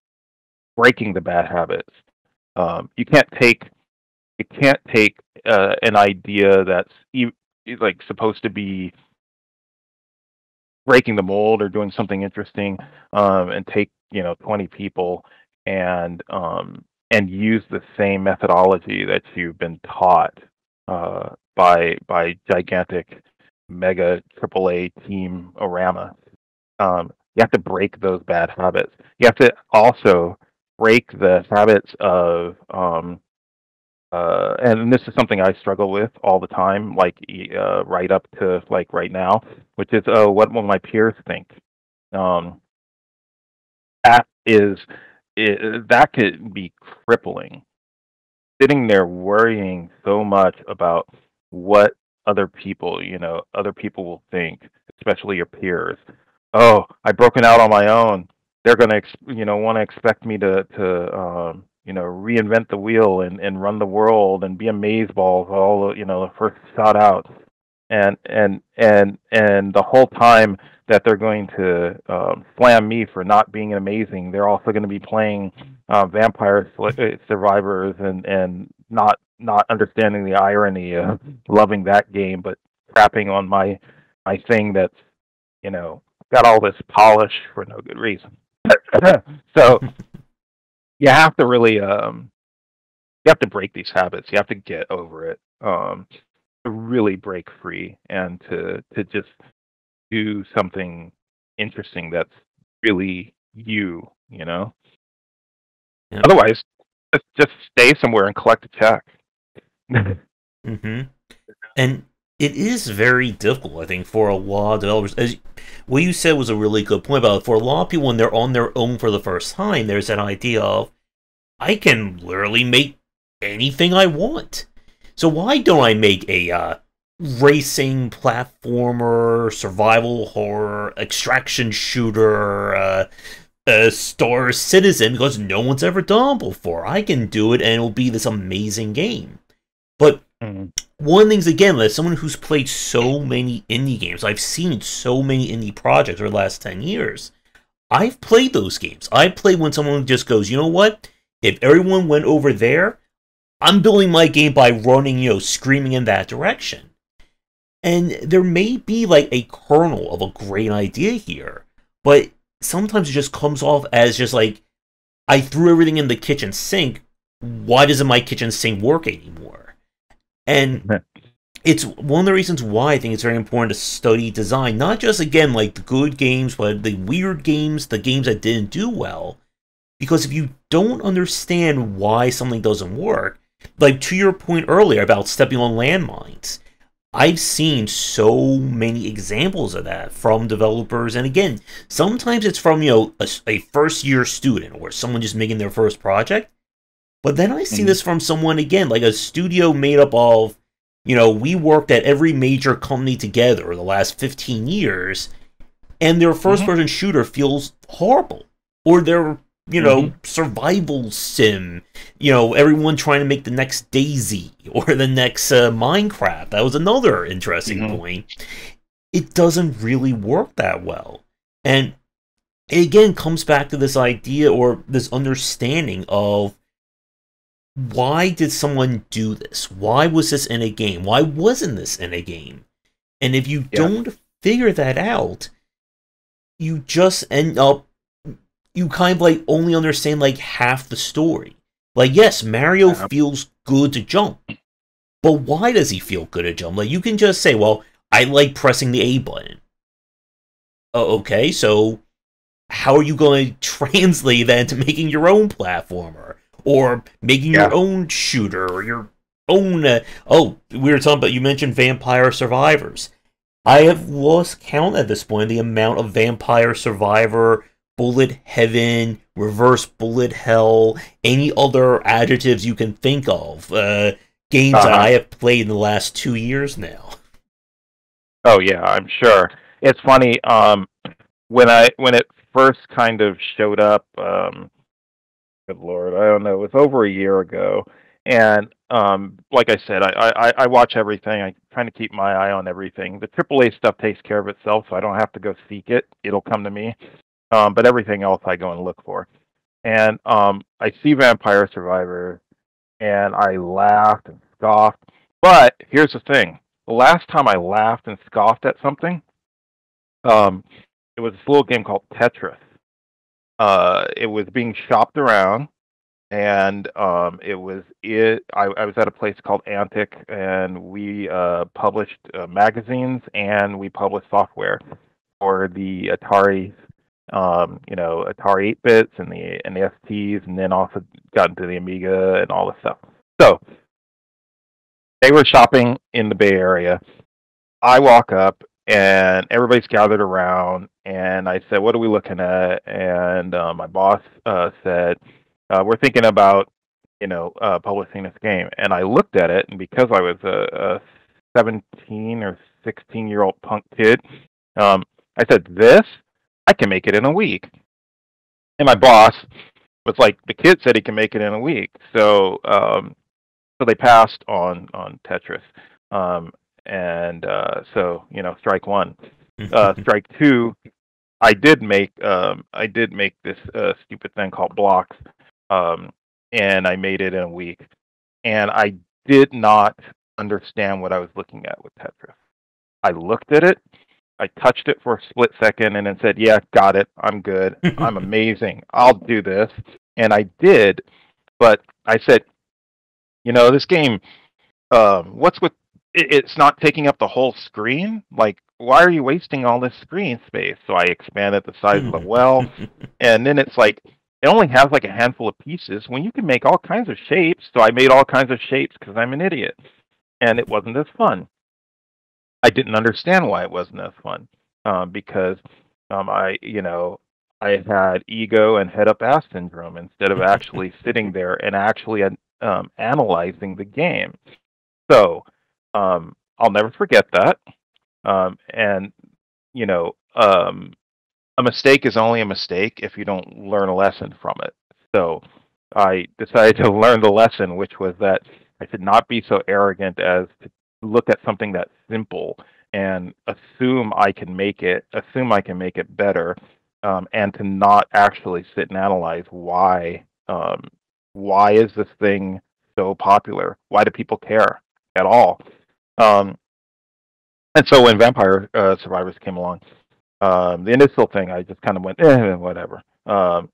breaking the bad habits. Um, you can't take... It can't take uh, an idea that's e like supposed to be breaking the mold or doing something interesting, um, and take you know twenty people and um, and use the same methodology that you've been taught uh, by by gigantic mega triple A team-orama. Um, you have to break those bad habits. You have to also break the habits of um, Uh, and this is something I struggle with all the time, like uh, right up to like right now, which is, oh, what will my peers think? Um, that is, it, that could be crippling. Sitting there worrying so much about what other people, you know, other people will think, especially your peers. Oh, I've broken out on my own. They're gonna, ex you know, want to expect me to to. Um, you know, reinvent the wheel and, and run the world and be amazeballs all, you know, the first shot out. And, and, and, and the whole time that they're going to um, slam me for not being amazing, they're also going to be playing uh, Vampire Survivors and, and not, not understanding the irony of loving that game, but crapping on my, my thing that's, you know, got all this polish for no good reason. So... You have to really, um, you have to break these habits. You have to get over it, um, to really break free and to to just do something interesting that's really you, you know? Yeah. Otherwise, just, just stay somewhere and collect a check. Mm-hmm. And it is very difficult, I think, for a lot of developers. As what you said was a really good point about it. For a lot of people, when they're on their own for the first time, there's that idea of, I can literally make anything I want. So why don't I make a uh, racing, platformer, survival horror, extraction shooter, uh, a Star Citizen, because no one's ever done before. I can do it, and it will be this amazing game. But... Mm-hmm. One of the things, again, as someone who's played so many indie games, I've seen so many indie projects over the last ten years. I've played those games. I played when someone just goes, you know what? If everyone went over there, I'm building my game by running, you know, screaming in that direction. And there may be like a kernel of a great idea here, but sometimes it just comes off as just like, I threw everything in the kitchen sink. Why doesn't my kitchen sink work anymore? And it's one of the reasons why I think it's very important to study design, not just, again, like the good games, but the weird games, the games that didn't do well. Because if you don't understand why something doesn't work, like to your point earlier about stepping on landmines, I've seen so many examples of that from developers. And again, sometimes it's from, you know, a, a first-year student or someone just making their first project. But then I see this from someone, again, like a studio made up of, you know, we worked at every major company together the last fifteen years, and their first-person mm-hmm. shooter feels horrible. Or their, you know, mm-hmm. survival sim, you know, everyone trying to make the next DayZ or the next uh, Minecraft. That was another interesting mm-hmm. point. It doesn't really work that well. And it, again, comes back to this idea or this understanding of, why did someone do this? Why was this in a game? Why wasn't this in a game? And if you yeah. don't figure that out, you just end up, you kind of like only understand like half the story. Like, yes, Mario yeah. feels good to jump, but why does he feel good to jump? Like, you can just say, well, I like pressing the A button. oh, okay, so how are you going to translate that into making your own platformer? Or making yeah. your own shooter, or your own... Uh, oh, we were talking about, you mentioned Vampire Survivors. I have lost count at this point the amount of Vampire Survivor, Bullet Heaven, Reverse Bullet Hell, any other adjectives you can think of, uh, games uh-huh. that I have played in the last two years now. Oh, yeah, I'm sure. It's funny, um, when, I, when it first kind of showed up... Um, Good Lord, I don't know. It was over a year ago, and um, like I said, I, I, I watch everything. I kind of keep my eye on everything. The triple A stuff takes care of itself, so I don't have to go seek it. It'll come to me. Um, but everything else I go and look for. And um, I see Vampire Survivor, and I laughed and scoffed. But here's the thing. The last time I laughed and scoffed at something, um, it was this little game called Tetris. Uh, it was being shopped around, and um, it was it. I, I was at a place called Antic, and we uh, published uh, magazines, and we published software for the Atari, um, you know, Atari eight bits and the and the S Ts, and then also got into the Amiga and all this stuff. So they were shopping in the Bay Area. I walk up. And everybody's gathered around, and I said, "What are we looking at?" And uh, my boss uh, said, uh, "We're thinking about, you know, uh, publishing this game." And I looked at it, and because I was a, a seventeen or sixteen-year-old punk kid, um, I said, "This, I can make it in a week." And my boss was like, "The kid said he can make it in a week," so um, so they passed on on Tetris. Um, And uh, so, you know, strike one, uh, strike two. I did make um, I did make this uh, stupid thing called blocks, um, and I made it in a week. And I did not understand what I was looking at with Tetris. I looked at it, I touched it for a split second, and then said, "Yeah, got it. I'm good. I'm amazing. I'll do this." And I did, but I said, "You know, this game. Um, what's with?" It's not taking up the whole screen. Like, why are you wasting all this screen space? So I expanded the size of the well, and then it's like it only has like a handful of pieces when you can make all kinds of shapes. So I made all kinds of shapes because I'm an idiot, and it wasn't as fun. I didn't understand why it wasn't as fun um, because um, I, you know, I had ego and head up ass syndrome instead of actually sitting there and actually um, analyzing the game. So. Um, I'll never forget that. Um, and, you know, um, a mistake is only a mistake if you don't learn a lesson from it. So I decided to learn the lesson, which was that I should not be so arrogant as to look at something that's simple and assume I can make it, assume I can make it better, um, and to not actually sit and analyze why, um, why is this thing so popular? Why do people care at all? Um, and so when Vampire uh, Survivors came along, um, the initial thing, I just kind of went, eh, whatever. Um,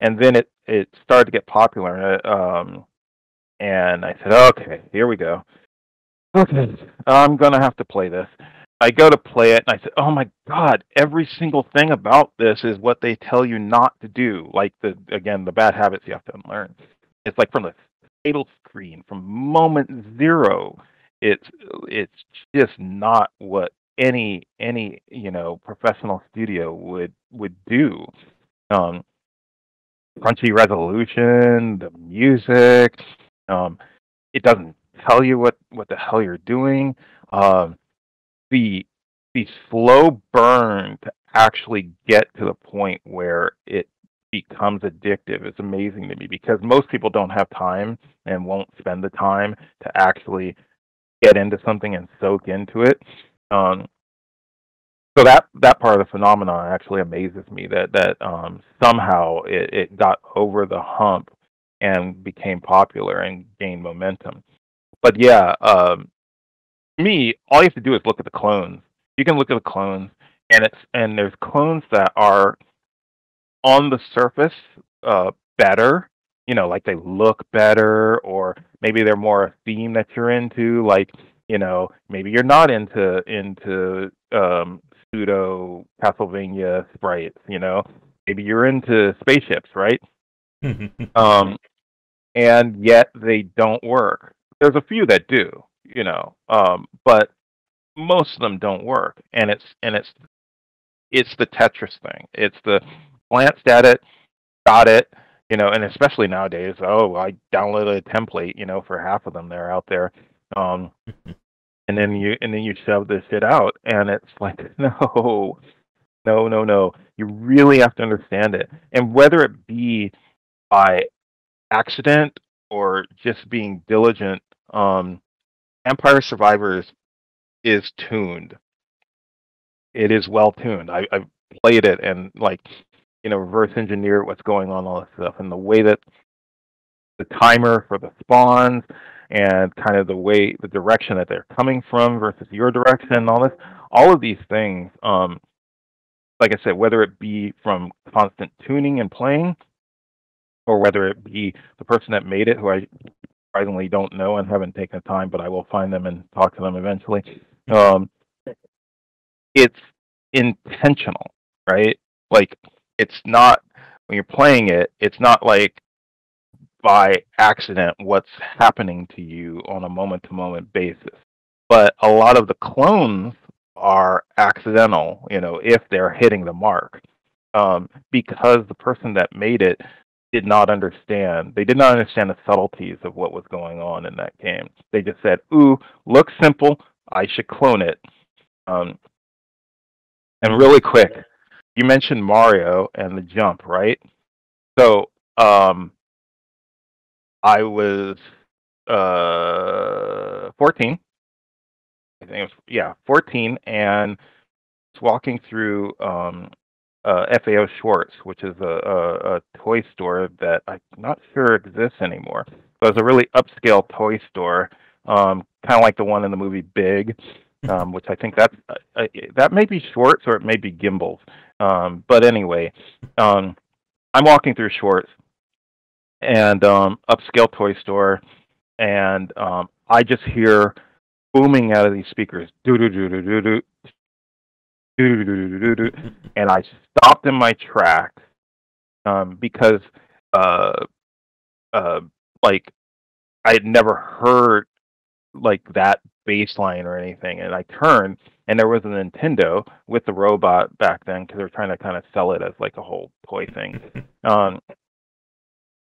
and then it, it started to get popular. And, it, um, and I said, okay, here we go. Okay, I'm going to have to play this. I go to play it, and I said, oh, my God, every single thing about this is what they tell you not to do. Like, the again, the bad habits you have to unlearn. It's like from the fatal screen, from moment zero. It's it's just not what any any you know professional studio would would do. Um, crunchy resolution, the music, um, it doesn't tell you what, what the hell you're doing. Um, the the slow burn to actually get to the point where it becomes addictive is amazing to me because most people don't have time and won't spend the time to actually get into something and soak into it. Um, so that that part of the phenomenon actually amazes me that that um, somehow it, it got over the hump and became popular and gained momentum. But yeah, um, to me, all you have to do is look at the clones. You can look at the clones, and it's and there's clones that are on the surface uh, better. You know, like they look better, or maybe they're more a theme that you're into. Like, you know, maybe you're not into into um, pseudo Castlevania sprites, you know? Maybe you're into spaceships, right? um, and yet they don't work. There's a few that do, you know, um, but most of them don't work. And it's and it's it's the Tetris thing. It's the glanced at it, got it, you know, and especially nowadays, oh, I downloaded a template, you know, for half of them that are out there. Um, and then you and then you shove this shit out, and it's like, no, no, no, no. You really have to understand it. And whether it be by accident or just being diligent, um, Vampire Survivors is tuned. It is well tuned. I, I've played it and, like, you know, reverse engineer what's going on, all this stuff, and the way that the timer for the spawns and kind of the way, the direction that they're coming from versus your direction, and all this, all of these things, um, like I said, whether it be from constant tuning and playing, or whether it be the person that made it, who I surprisingly don't know and haven't taken the time, but I will find them and talk to them eventually. Um, it's intentional, right? Like, it's not, when you're playing it, it's not like by accident what's happening to you on a moment-to-moment basis. But a lot of the clones are accidental, you know, if they're hitting the mark, um, because the person that made it did not understand. They did not understand the subtleties of what was going on in that game. They just said, ooh, looks simple, I should clone it. Um, and really quick, you mentioned Mario and the jump, right? So um, I was uh, fourteen. I think it was, yeah, fourteen, and it's walking through um, uh, F A O Schwartz, which is a, a, a toy store that I'm not sure exists anymore. So it's a really upscale toy store, um, kind of like the one in the movie Big, um, which I think that uh, that may be Schwartz or it may be Gimbals. Um, but anyway, um, I'm walking through Schwartz and um, upscale toy store, and um, I just hear booming out of these speakers, do do do do do do do do do do, and I stopped in my tracks um, because, uh, uh, like, I had never heard like that bass line or anything, and I turned, and there was a Nintendo with the robot back then because they were trying to kind of sell it as like a whole toy thing. Um,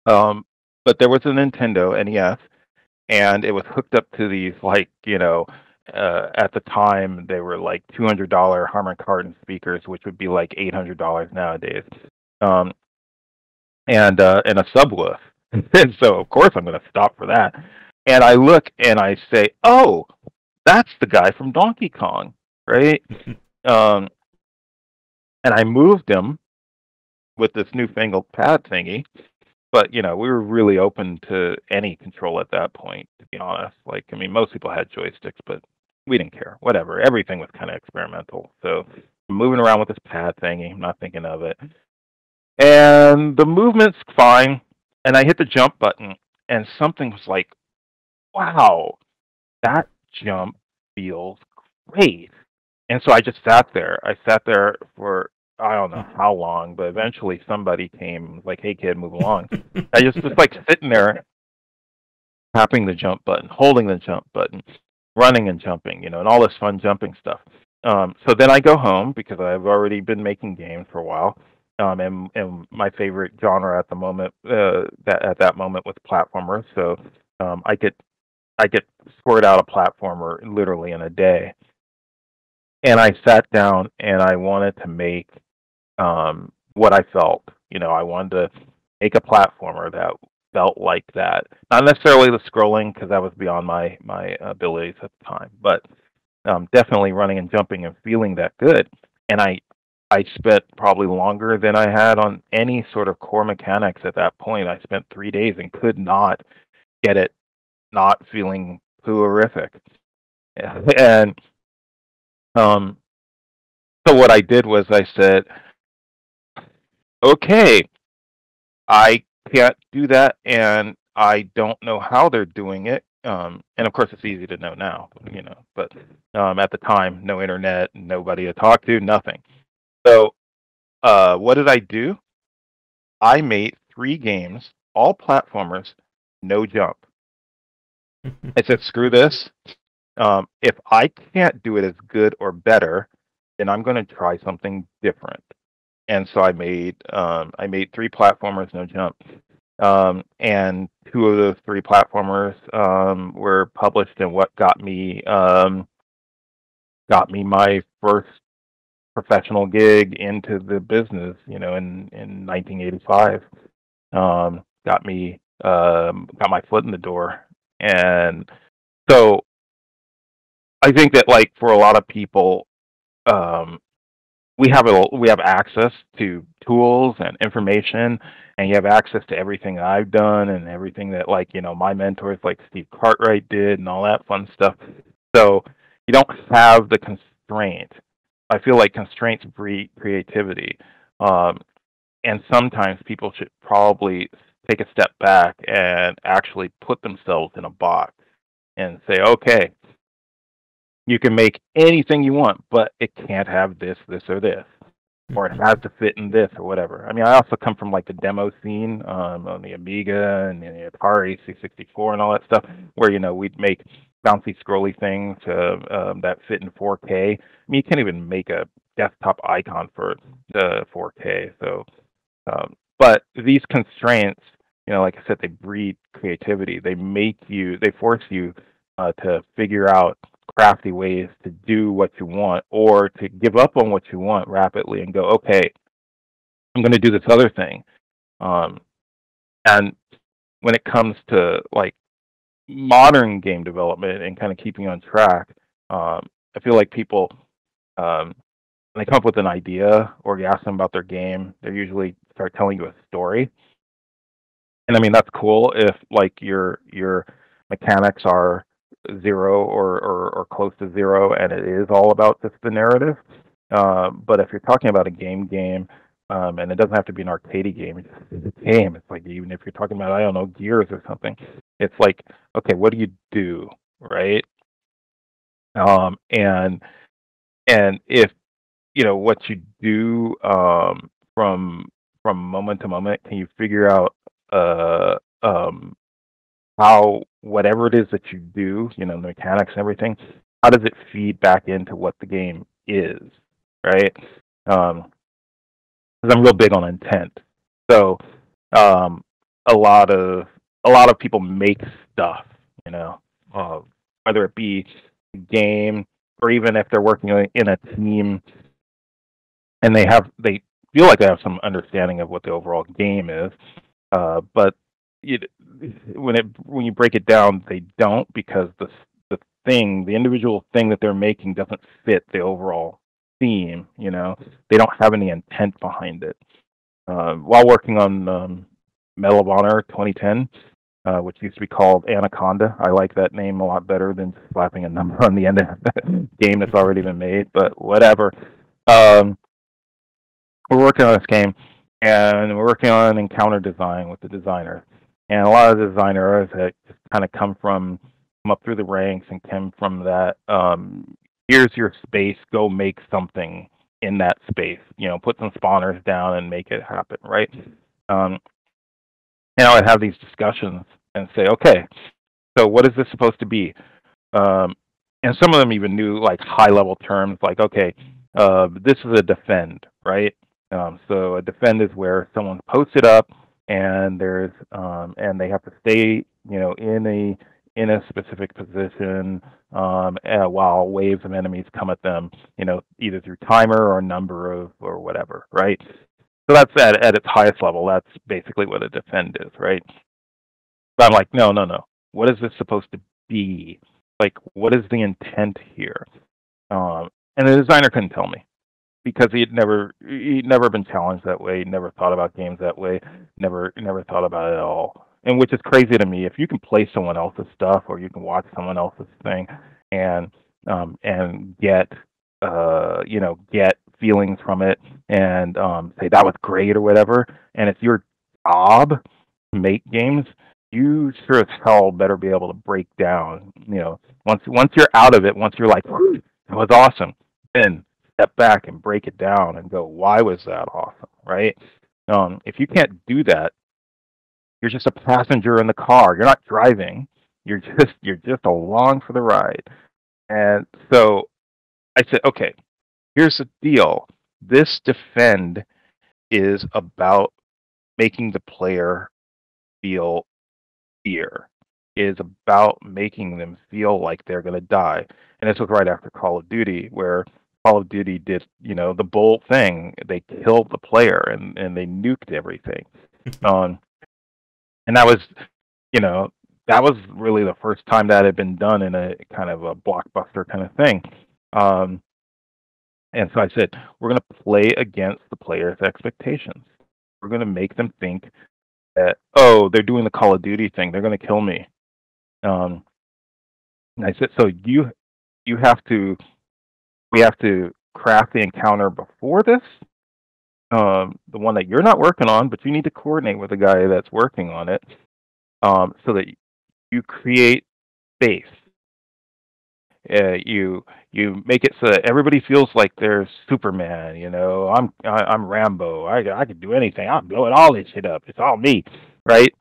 um, but there was a Nintendo N E S. And it was hooked up to these, like, you know, uh, at the time, they were like two hundred dollar Harman Kardon speakers, which would be like eight hundred dollars nowadays. Um, and, uh, and a subwoof. And so, of course, I'm going to stop for that. And I look and I say, oh, that's the guy from Donkey Kong, right? um, and I moved him with this newfangled pad thingy. But, you know, we were really open to any control at that point, to be honest. Like, I mean, most people had joysticks, but we didn't care. Whatever. Everything was kind of experimental. So I'm moving around with this pad thingy. I'm not thinking of it. And the movement's fine. And I hit the jump button. And something was like, wow, that jump feels great. And so I just sat there. I sat there for, I don't know how long, but eventually somebody came and was like, hey, kid, move along. I just was like sitting there, tapping the jump button, holding the jump button, running and jumping, you know, and all this fun jumping stuff. Um, so then I go home because I've already been making games for a while. Um, and, and my favorite genre at the moment, uh, that at that moment was platformers. So um, I could, I could squirt out a platformer literally in a day. And I sat down and I wanted to make um, what I felt. You know, I wanted to make a platformer that felt like that. Not necessarily the scrolling, because that was beyond my, my abilities at the time, but um, definitely running and jumping and feeling that good. And I, I spent probably longer than I had on any sort of core mechanics at that point. I spent three days and could not get it not feeling horrific. And Um, so what I did was I said, okay, I can't do that, and I don't know how they're doing it Um, and of course, it's easy to know now, you know, but um, at the time, no internet, nobody to talk to, nothing. So uh, what did I do? I made three games, all platformers, no jump. I said, screw this. Um, if I can't do it as good or better, then I'm going to try something different. And so I made um, I made three platformers, no jump. Um, and two of the three platformers um, were published, and what got me um, got me my first professional gig into the business, you know, in, in nineteen eighty-five. Um, got me um, got my foot in the door. And so I think that, like, for a lot of people, um, we have a, we have access to tools and information, and you have access to everything that I've done and everything that, like, you know, my mentors like Steve Cartwright did and all that fun stuff. So you don't have the constraint. I feel like constraints breed creativity. Um, and sometimes people should probably take a step back and actually put themselves in a box and say, okay, you can make anything you want, but it can't have this, this, or this, or it has to fit in this or whatever. I mean, I also come from, like, the demo scene um, on the Amiga and the Atari C sixty-four and all that stuff, where, you know, we'd make bouncy, scrolly things uh, um, that fit in four K. I mean, you can't even make a desktop icon for uh, four K. So, um, but these constraints, you know, like I said, they breed creativity. They make you, they force you uh, to figure out crafty ways to do what you want, or to give up on what you want rapidly and go, okay, I'm going to do this other thing. Um, and when it comes to, like, modern game development and kind of keeping on track, um, I feel like people, um, when they come up with an idea or you ask them about their game, they usually start telling you a story. And I mean, that's cool if, like, your, your mechanics are zero or, or or close to zero, and it is all about just the narrative. Uh, but if you're talking about a game game, um, and it doesn't have to be an arcadey game, it's just a game. It's like, even if you're talking about, I don't know, Gears or something, it's like, okay, what do you do, right? Um, and and if, you know, what you do um, from from moment to moment, can you figure out uh, um, how whatever it is that you do, you know, the mechanics and everything, how does it feed back into what the game is, right? Um, because I'm real big on intent. So um, a lot of a lot of people make stuff, you know, uh, whether it be a game or even if they're working in a team, and they have they feel like they have some understanding of what the overall game is, uh, but It, when it when you break it down, they don't, because the the thing, the individual thing that they're making doesn't fit the overall theme. You know, they don't have any intent behind it. Uh, while working on um, Medal of Honor twenty ten, uh, which used to be called Anaconda, I like that name a lot better than slapping a number on the end of a game that's already been made. But whatever. Um, we're working on this game, and we're working on encounter design with the designer. And a lot of designers that just kind of come from, come up through the ranks and come from that, um, here's your space, go make something in that space. You know, put some spawners down and make it happen, right? Um, and I would have these discussions and say, okay, so what is this supposed to be? Um, and some of them even knew, like, high-level terms, like, okay, uh, this is a defend, right? Um, so a defend is where someone posts it up, and there's um, and they have to stay, you know, in a in a specific position um, while waves of enemies come at them, you know, either through timer or number of or whatever, right? So that's at at its highest level. That's basically what a defend is, right? But I'm like, no, no, no. What is this supposed to be? Like, what is the intent here? Um, and the designer couldn't tell me, because he'd never he'd never been challenged that way, never thought about games that way, never never thought about it at all. And which is crazy to me. If you can play someone else's stuff, or you can watch someone else's thing, and um, and get uh, you know get feelings from it, and um, say that was great or whatever, and it's your job to make games, you sure as hell better be able to break down, you know, once once you're out of it, once you're like, that was awesome, then step back and break it down and go, why was that awesome, right? Um, if you can't do that, you're just a passenger in the car. You're not driving. You're just you're just along for the ride. And so I said, okay, here's the deal. This Defend is about making the player feel fear. It is about making them feel like they're going to die. And this was right after Call of Duty, where Call of Duty did, you know, the bold thing. They killed the player and, and they nuked everything. um, and that was, you know, that was really the first time that had been done in a kind of a blockbuster kind of thing. Um, and so I said, we're going to play against the player's expectations. We're going to make them think that, oh, they're doing the Call of Duty thing. They're going to kill me. Um, and I said, so you, you have to, we have to craft the encounter before this, um, the one that you're not working on, but you need to coordinate with the guy that's working on it, um, so that you create space. Uh, you you make it so that everybody feels like they're Superman. You know, I'm I, I'm Rambo. I I can do anything. I'm blowing all this shit up. It's all me, right?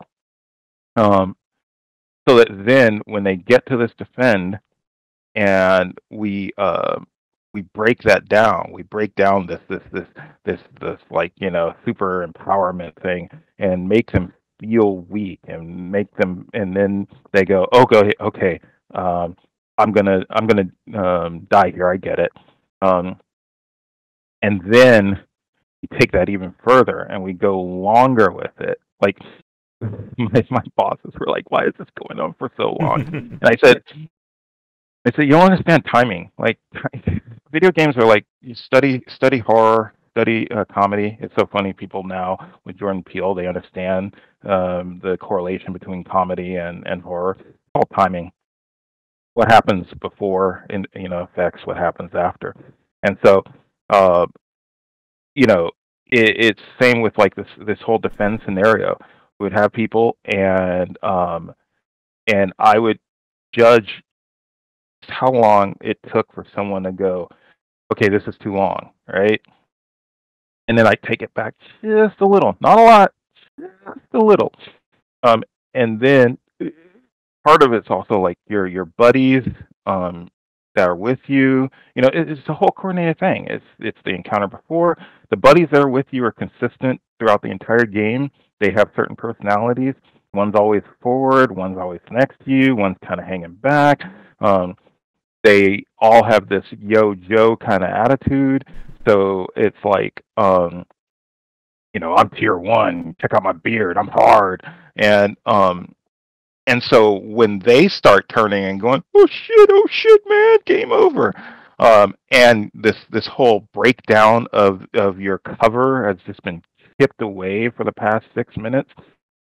Um, so that then when they get to this Defend, and we uh, we break that down. We break down this this this this this like you know super empowerment thing, and make them feel weak, and make them, and then they go, oh, go okay. Um, I'm gonna, I'm gonna um, die here. I get it. Um, and then we take that even further, and we go longer with it. Like my, my bosses were like, "Why is this going on for so long?" And I said, "I said you don't understand timing. Like video games are like you study, study horror, study uh, comedy. It's so funny. People now with Jordan Peele, they understand um, the correlation between comedy and and horror. It's all timing." What happens before, and you know, affects what happens after, and so, uh, you know, it, it's same with like this this whole Defend scenario. We would have people, and um, and I would judge how long it took for someone to go, okay, this is too long, right? And then I take it back just a little, not a lot, just a little, um, and then. Part of it's also like your your buddies um, that are with you. You know, it, it's a whole coordinated thing. It's it's the encounter before. The buddies that are with you are consistent throughout the entire game. They have certain personalities. One's always forward. One's always next to you. One's kind of hanging back. Um, they all have this yo Joe kind of attitude. So it's like, um, you know, I'm tier one. Check out my beard. I'm hard. And um, And so when they start turning and going, oh shit, oh shit, man, game over, um, and this this whole breakdown of of your cover has just been chipped away for the past six minutes,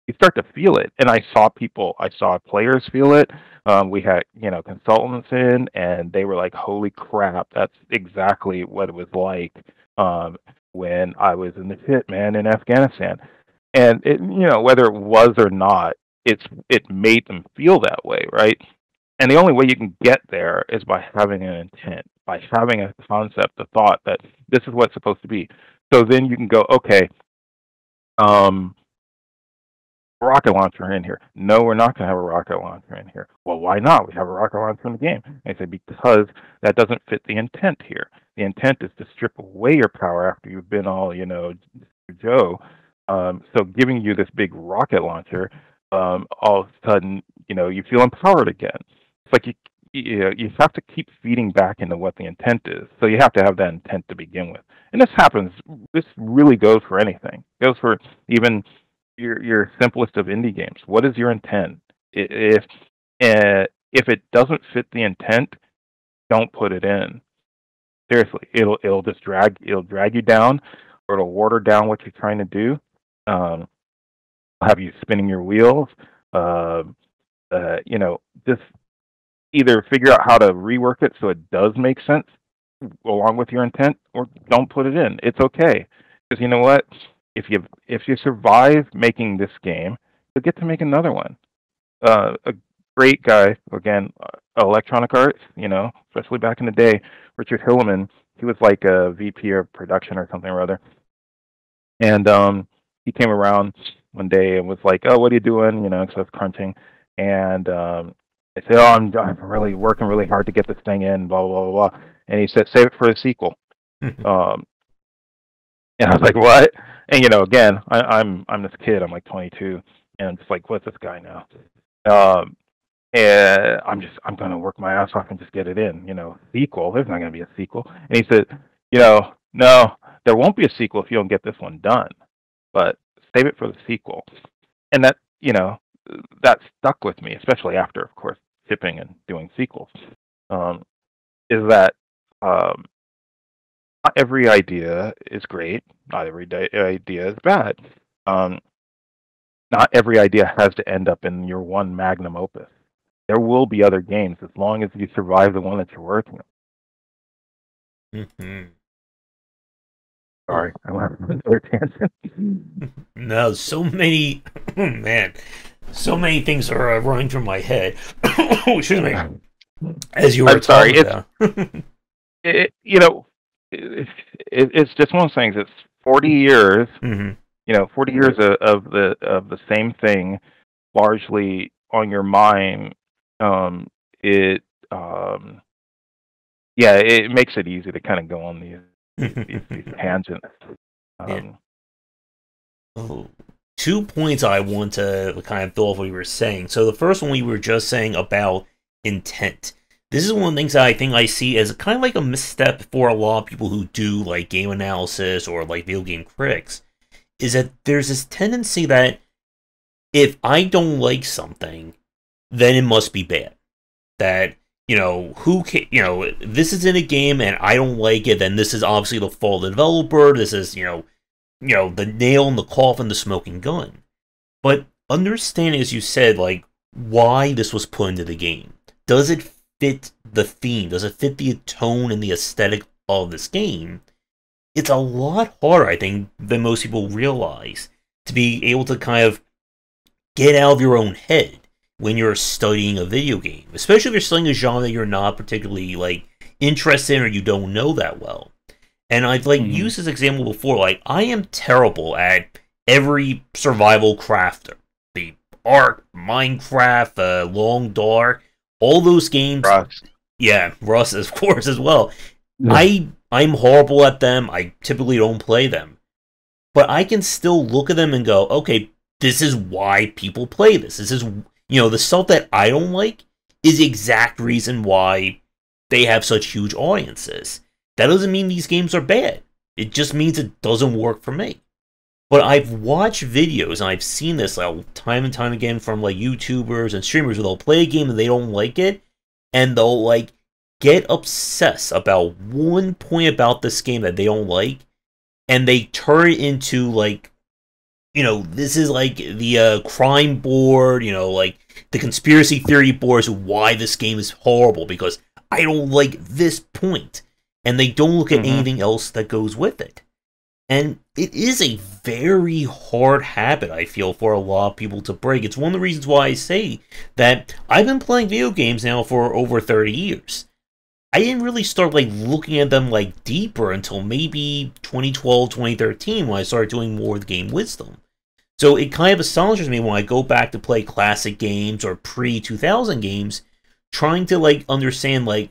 you start to feel it. And I saw people, I saw players feel it. Um, we had you know consultants in, and they were like, holy crap, that's exactly what it was like um, when I was in the pit, man, in Afghanistan. And it, you know, whether it was or not. It's it made them feel that way, right? And the only way you can get there is by having an intent, by having a concept, a thought that this is what's supposed to be. So then you can go, okay, um, rocket launcher in here. No, we're not going to have a rocket launcher in here. Well, why not? We have a rocket launcher in the game. I say because that doesn't fit the intent here. The intent is to strip away your power after you've been all, you know, Joe. Um, so giving you this big rocket launcher. Um, all of a sudden, you know, you feel empowered again. It's like you, you know, you have to keep feeding back into what the intent is. So you have to have that intent to begin with. And this happens. This really goes for anything. It goes for even your your simplest of indie games. What is your intent? If uh, if it doesn't fit the intent, don't put it in. Seriously, it'll it'll just drag it'll drag you down, or it'll water down what you're trying to do. Um, have you spinning your wheels, uh, uh, you know, just either figure out how to rework it so it does make sense along with your intent, or don't put it in. It's okay. Because you know what? If you if you survive making this game, you'll get to make another one. uh, a great guy, again, Electronic Arts, you know, especially back in the day, Richard Hilleman. He was like a V P of production or something or other. And um, he came around one day and was like, oh, what are you doing? You know, because I was crunching. And um, I said, oh, I'm, I'm really working really hard to get this thing in, blah, blah, blah, blah. And he said, save it for a sequel. um, and I was like, what? And, you know, again, I, I'm I'm this kid. I'm like twenty-two. And I'm just like, what's this guy now? Um, and I'm just, I'm going to work my ass off and just get it in. You know, sequel. There's not going to be a sequel. And he said, you know, no, there won't be a sequel if you don't get this one done. But save it for the sequel. And that, you know, that stuck with me, especially after, of course, shipping and doing sequels, um, is that um, not every idea is great. Not every di- idea is bad. Um, not every idea has to end up in your one magnum opus. There will be other games as long as you survive the one that you're working on. Mm-hmm. Sorry, I went on another tangent. No, so many, oh, man, so many things are uh, running through my head. Excuse me. As you were I'm talking sorry, about. It's, it, you know, it, it, it's just one of those things. It's forty years, mm-hmm. you know, forty years of, of the of the same thing, largely on your mind. Um, it, um, yeah, it makes it easy to kind of go on these. these, these tangents. Um, yeah. Oh, two points I want to kind of fill off what you were saying. So the first one we were just saying about intent. This is one of the things that I think I see as kind of like a misstep for a lot of people who do like game analysis or like video game critics, is that there's this tendency that if I don't like something, then it must be bad. That You know, who can, you know, this is in a game and I don't like it, then this is obviously the fault of the developer. This is, you know, you know, the nail in the coffin, the smoking gun. But understanding, as you said, like, why this was put into the game. Does it fit the theme? Does it fit the tone and the aesthetic of this game? It's a lot harder, I think, than most people realize to be able to kind of get out of your own head when you're studying a video game, especially if you're studying a genre you're not particularly like interested in or you don't know that well. And I've like mm-hmm. used this example before. Like, I am terrible at every survival crafter, the Ark, Minecraft, uh, Long Dark, all those games. Rust. Yeah, Rust, of course, as well. Mm-hmm. I I'm horrible at them. I typically don't play them, but I can still look at them and go, okay, this is why people play this. This is You know, the stuff that I don't like is the exact reason why they have such huge audiences. That doesn't mean these games are bad. It just means it doesn't work for me. But I've watched videos, and I've seen this like, time and time again from like YouTubers and streamers where they'll play a game and they don't like it, and they'll like get obsessed about one point about this game that they don't like, and they turn it into like, you know, this is like the uh, crime board, you know, like the conspiracy theory board is why this game is horrible, because I don't like this point. And they don't look at mm-hmm. anything else that goes with it. And it is a very hard habit, I feel, for a lot of people to break. It's one of the reasons why I say that I've been playing video games now for over thirty years. I didn't really start like looking at them like deeper until maybe twenty twelve, twenty thirteen when I started doing more with Game Wisdom. So it kind of astonishes me when I go back to play classic games or pre two thousand games, trying to like understand like,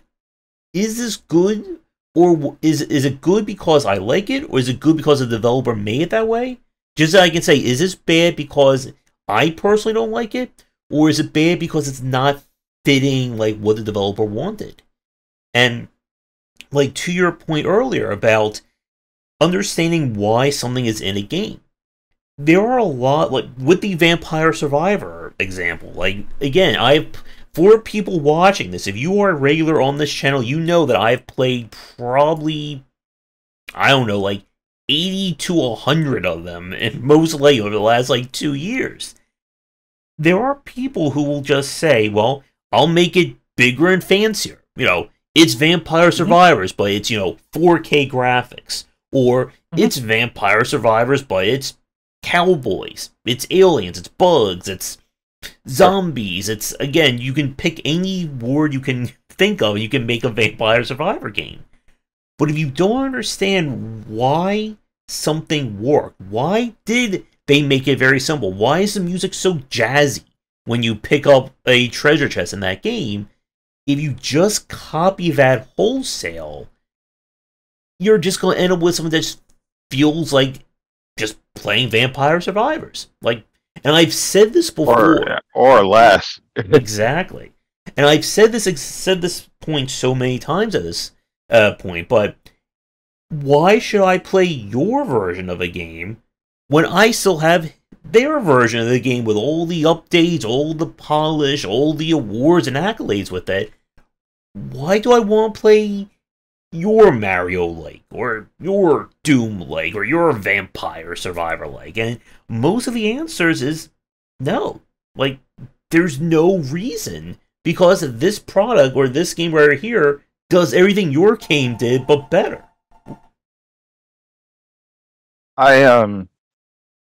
is this good, or is is it good because I like it, or is it good because the developer made it that way? Just so I can say, is this bad because I personally don't like it, or is it bad because it's not fitting like what the developer wanted? And, like, to your point earlier about understanding why something is in a game, there are a lot, like, with the Vampire Survivor example, like, again, I've, for people watching this, if you are a regular on this channel, you know that I've played probably, I don't know, like, eighty to one hundred of them, and most likely over the last, like, two years. There are people who will just say, well, I'll make it bigger and fancier, you know, it's Vampire Survivors, but it's, you know, four K graphics. Or it's Vampire Survivors, but it's cowboys. It's aliens. It's bugs. It's Zombies. It's, again, you can pick any word you can think of and you can make a Vampire Survivor game. But if you don't understand why something worked, why did they make it very simple? Why is the music so jazzy when you pick up a treasure chest in that game? If you just copy that wholesale, you're just going to end up with something that feels like just playing Vampire Survivors. Like, and I've said this before. Or, or less. Exactly. And I've said this said this point so many times at this uh, point, but why should I play your version of a game when I still have their version of the game with all the updates, all the polish, all the awards and accolades with it? Why do I want to play your Mario-like, or your Doom-like, or your Vampire Survivor-like? And most of the answers is no. Like, there's no reason, because this product or this game right here does everything your game did, but better. I, um...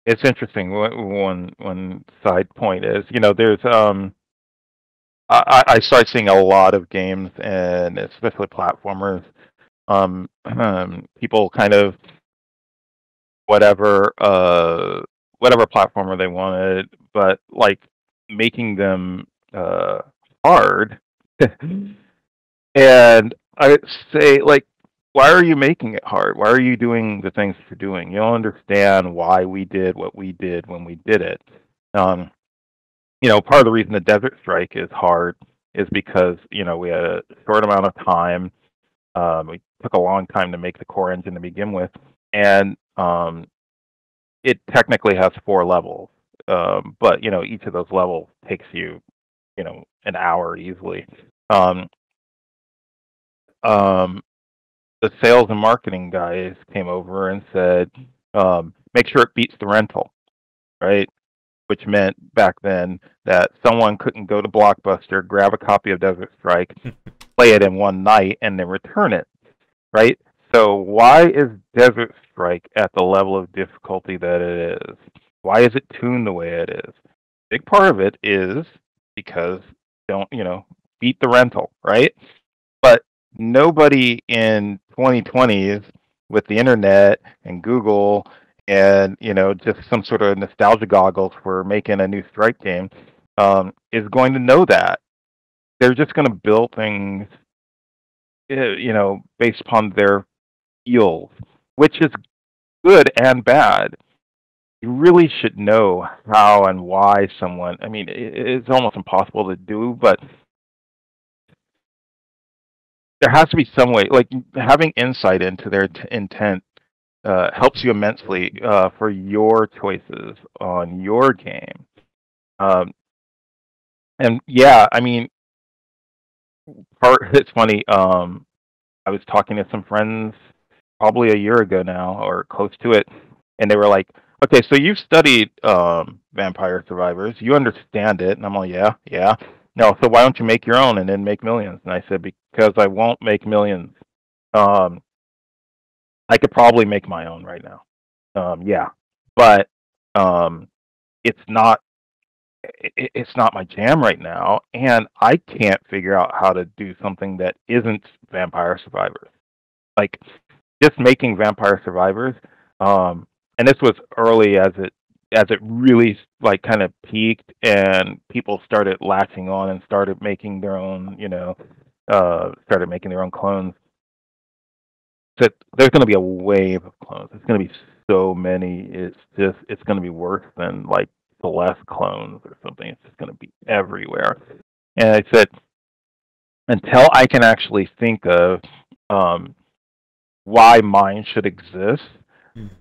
It's interesting. One one side point is, you know, there's um, I, I start seeing a lot of games, and especially platformers, um, um people kind of whatever uh whatever platformer they wanted, but like making them uh hard. And I say, like, why are you making it hard? Why are you doing the things you're doing? You don't understand why we did what we did when we did it. Um, you know, part of the reason the Desert Strike is hard is because, you know, we had a short amount of time. Um, we took a long time to make the core engine to begin with. And um, it technically has four levels. Um, but, you know, each of those levels takes you, you know, an hour easily. Um, um, The sales and marketing guys came over and said, um, make sure it beats the rental, right? Which meant back then that someone couldn't go to Blockbuster, grab a copy of Desert Strike, play it in one night, and then return it, right? So why is Desert Strike at the level of difficulty that it is? Why is it tuned the way it is? A big part of it is because don't, you know, beat the rental, right? But nobody in twenty twenties with the internet and Google and, you know, just some sort of nostalgia goggles for making a new strike game um, is going to know that. They're just going to build things, you know, based upon their feels, which is good and bad. You really should know how and why someone, I mean, it's almost impossible to do, but there has to be some way, like having insight into their t intent uh, helps you immensely uh, for your choices on your game. Um, and yeah, I mean, part it's funny. Um, I was talking to some friends probably a year ago now, or close to it, and they were like, "Okay, so you've studied um, Vampire Survivors, you understand it," and I'm like, "Yeah, yeah." No, so why don't you make your own and then make millions? And I said, because I won't make millions. Um, I could probably make my own right now. Um, yeah, but um, it's not it, it's not my jam right now, and I can't figure out how to do something that isn't Vampire Survivors. Like just making Vampire Survivors, um, and this was early as it. as it really like kind of peaked and people started latching on and started making their own, you know, uh, started making their own clones. So there's going to be a wave of clones. It's going to be so many. It's just, it's going to be worse than like Celeste clones or something. It's just going to be everywhere. And I said, until I can actually think of um, why mine should exist,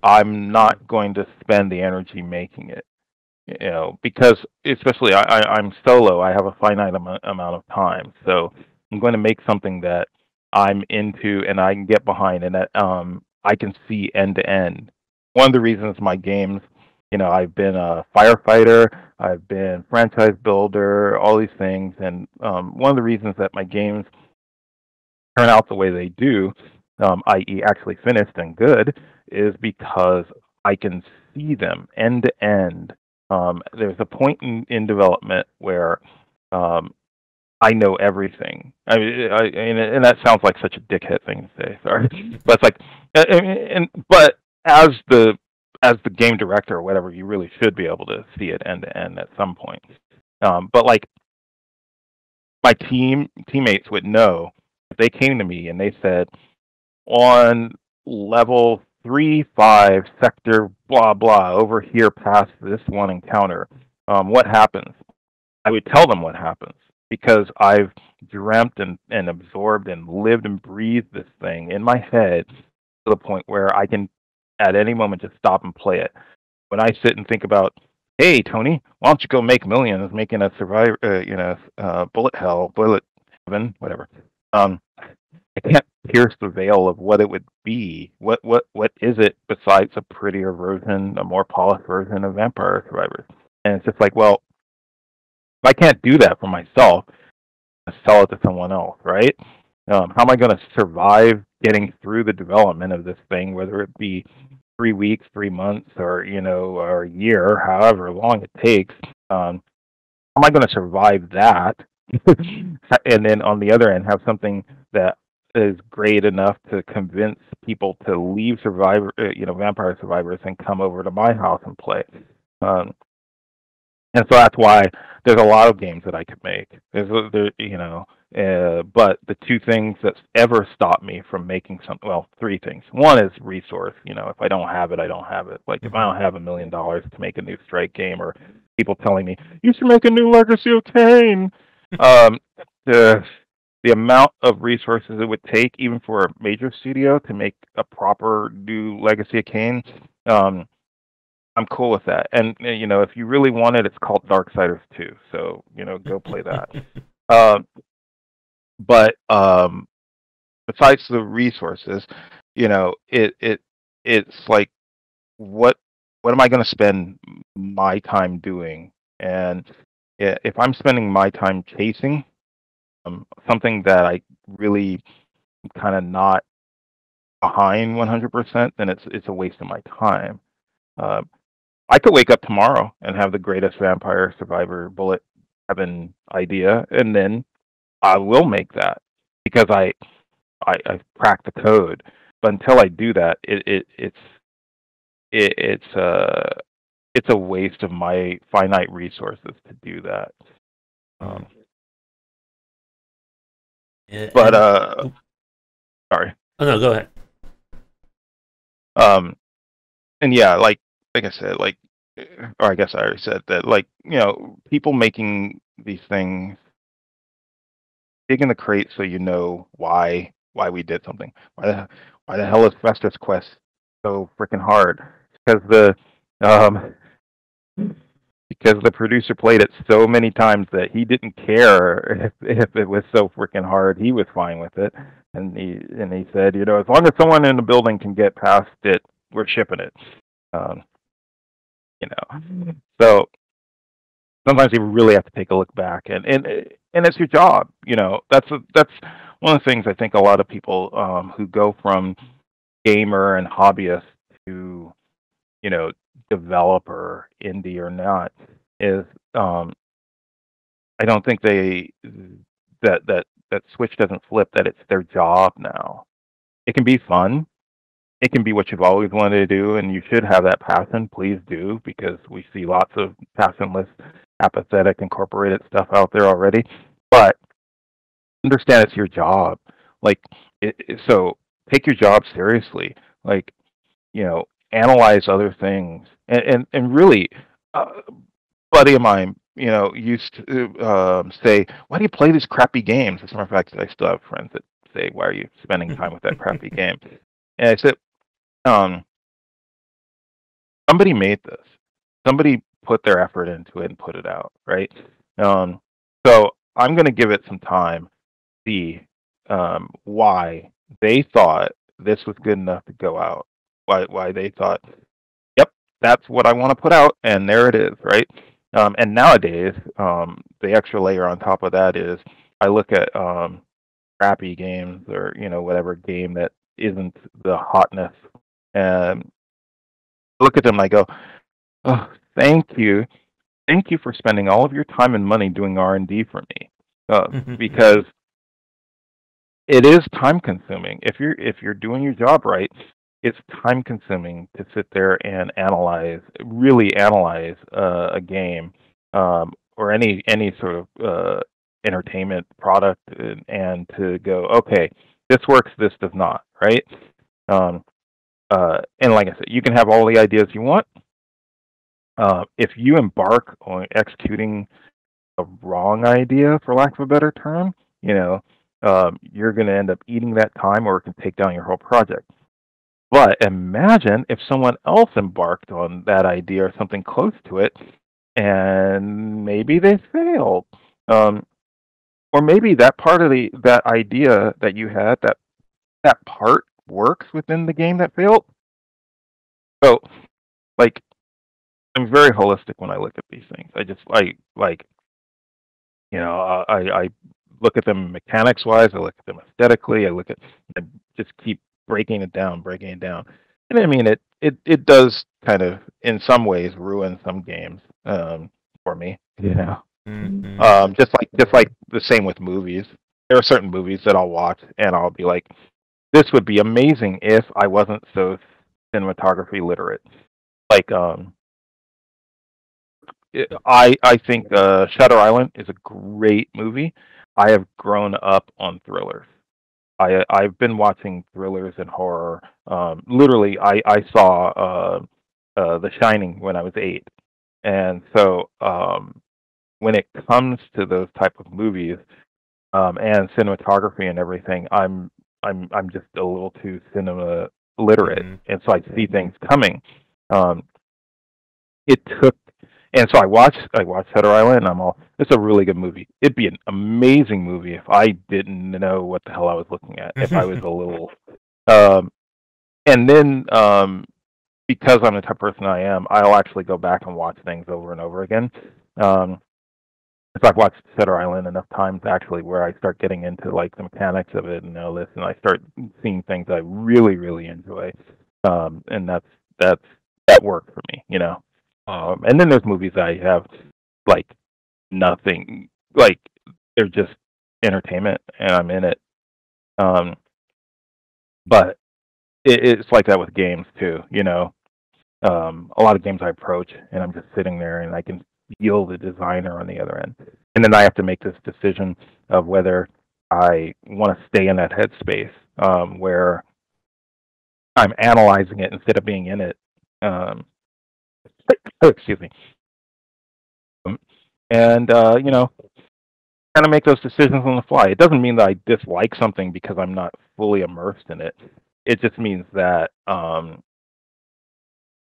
I'm not going to spend the energy making it, you know, because especially I, I, I'm solo, I have a finite am amount of time. So I'm going to make something that I'm into and I can get behind and that um, I can see end to end. One of the reasons my games, you know, I've been a firefighter, I've been franchise builder, all these things. And um, one of the reasons that my games turn out the way they do, um, that is actually finished and good, is because I can see them end to end Um, there was a point in, in development where um, I know everything. I mean, I, and, and that sounds like such a dickhead thing to say. Sorry, but it's like, and, and but as the as the game director or whatever, you really should be able to see it end to end at some point. Um, but like my team teammates would know. They came to me and they said, on level three five sector blah blah over here past this one encounter, um, what happens? I would tell them what happens, because I've dreamt and, and absorbed and lived and breathed this thing in my head to the point where I can at any moment just stop and play it. When I sit and think about, hey Tony, why don't you go make millions making a survivor, uh, you know, uh, bullet hell, bullet heaven, whatever. Um, I can't pierce the veil of what it would be. What what what is it besides a prettier version, a more polished version of Vampire Survivors? And it's just like, well, if I can't do that for myself, I'm gonna sell it to someone else, right? Um, how am I going to survive getting through the development of this thing, whether it be three weeks, three months, or you know, or a year, however long it takes? Um, how am I going to survive that? And then on the other end, have something that is great enough to convince people to leave Survivor, you know, Vampire Survivors, and come over to my house and play. Um, and so that's why there's a lot of games that I could make. There's, there, you know, uh, but the two things that ever stop me from making something, well, three things. One is resource. You know, if I don't have it, I don't have it. Like if I don't have a million dollars to make a new Strike game, or people telling me you should make a new Legacy of Kane. um, the the amount of resources it would take, even for a major studio, to make a proper new Legacy of Kane, um, I'm cool with that. And you know, if you really want it, it's called Darksiders two. So you know, go play that. uh, but um, besides the resources, you know, it it it's like, what what am I going to spend my time doing? And if I'm spending my time chasing um, something that I really kind of not behind one hundred percent, then it's it's a waste of my time. Uh, I could wake up tomorrow and have the greatest Vampire Survivor bullet heaven idea, and then I will make that because I I, I cracked the code. But until I do that, it, it it's it, it's uh. It's a waste of my finite resources to do that. Um, yeah, but, uh... Oh. Sorry. Oh, no, go ahead. Um, and yeah, like, like I said, like, or I guess I already said that, like, you know, people making these things, dig in the crate so you know why, why we did something. Why the, why the hell is Festus Quest so freaking hard? Because the, um... because the producer played it so many times that he didn't care if, if it was so freaking hard. He was fine with it, and he and he said, you know, as long as someone in the building can get past it, we're shipping it. Um, you know, so sometimes you really have to take a look back, and and and it's your job. You know, that's a, that's one of the things I think a lot of people um, who go from gamer and hobbyist to, you know, developer, indie or not, is um, I don't think they that that that switch doesn't flip, that it's their job now. It can be fun, it can be what you've always wanted to do, and you should have that passion. Please do, because we see lots of passionless, apathetic, incorporated stuff out there already. But understand it's your job. Like it, it, so, take your job seriously. Like, you know, analyze other things, and and, and really, uh, a buddy of mine, you know, used to uh, say, "Why do you play these crappy games?" As a matter of fact, I still have friends that say, "Why are you spending time with that crappy game?" And I said, um, "Somebody made this. Somebody put their effort into it and put it out, right? Um, so I'm going to give it some time, see um, why they thought this was good enough to go out." Why, why they thought, yep, that's what I want to put out, and there it is, right? Um, and nowadays, um, the extra layer on top of that is I look at um, crappy games, or you know, whatever game that isn't the hotness, and I look at them and I go, oh, thank you. Thank you for spending all of your time and money doing R and D for me, uh, because it is time consuming. If you're if you're doing your job right, it's time consuming to sit there and analyze, really analyze uh, a game um, or any any sort of uh, entertainment product, and, and to go, okay, this works, this does not, right? Um, uh, and like I said, you can have all the ideas you want. Uh, if you embark on executing a wrong idea, for lack of a better term, you know, um, you're going to end up eating that time, or it can take down your whole project. But imagine if someone else embarked on that idea or something close to it, and maybe they failed. Um, or maybe that part of the that idea that you had, that that part works within the game that failed. So, like, I'm very holistic when I look at these things. I just I like, you know, I I look at them mechanics wise. I look at them aesthetically. I look at I just keep breaking it down, breaking it down. And I mean, it it it does kind of in some ways ruin some games um, for me. You know, mm-hmm. um, just like just like the same with movies. There are certain movies that I'll watch and I'll be like, this would be amazing if I wasn't so cinematography literate. Like um. I I think uh, Shutter Island is a great movie. I have grown up on thrillers. I I've been watching thrillers and horror. Um, literally, I I saw uh, uh, The Shining when I was eight, and so um, when it comes to those type of movies um, and cinematography and everything, I'm I'm I'm just a little too cinema literate, mm-hmm. and so I see things coming. Um, it took. And so I watched, I watched Shutter Island, and I'm all, it's a really good movie. It'd be an amazing movie if I didn't know what the hell I was looking at, if I was a little... Um, and then, um, because I'm the type of person I am, I'll actually go back and watch things over and over again. Um, so I've watched Shutter Island enough times, actually, where I start getting into, like, the mechanics of it and all this, and I start seeing things I really, really enjoy. Um, and that's, that's, that worked for me, you know? Um, and then there's movies I have, like, nothing, like, they're just entertainment, and I'm in it. Um, but it, it's like that with games, too, you know. Um, a lot of games I approach, and I'm just sitting there, and I can feel the designer on the other end. And then I have to make this decision of whether I want to stay in that headspace um, where I'm analyzing it instead of being in it. Um Oh, excuse me. And, uh, you know, kind of make those decisions on the fly. It doesn't mean that I dislike something because I'm not fully immersed in it. It just means that um,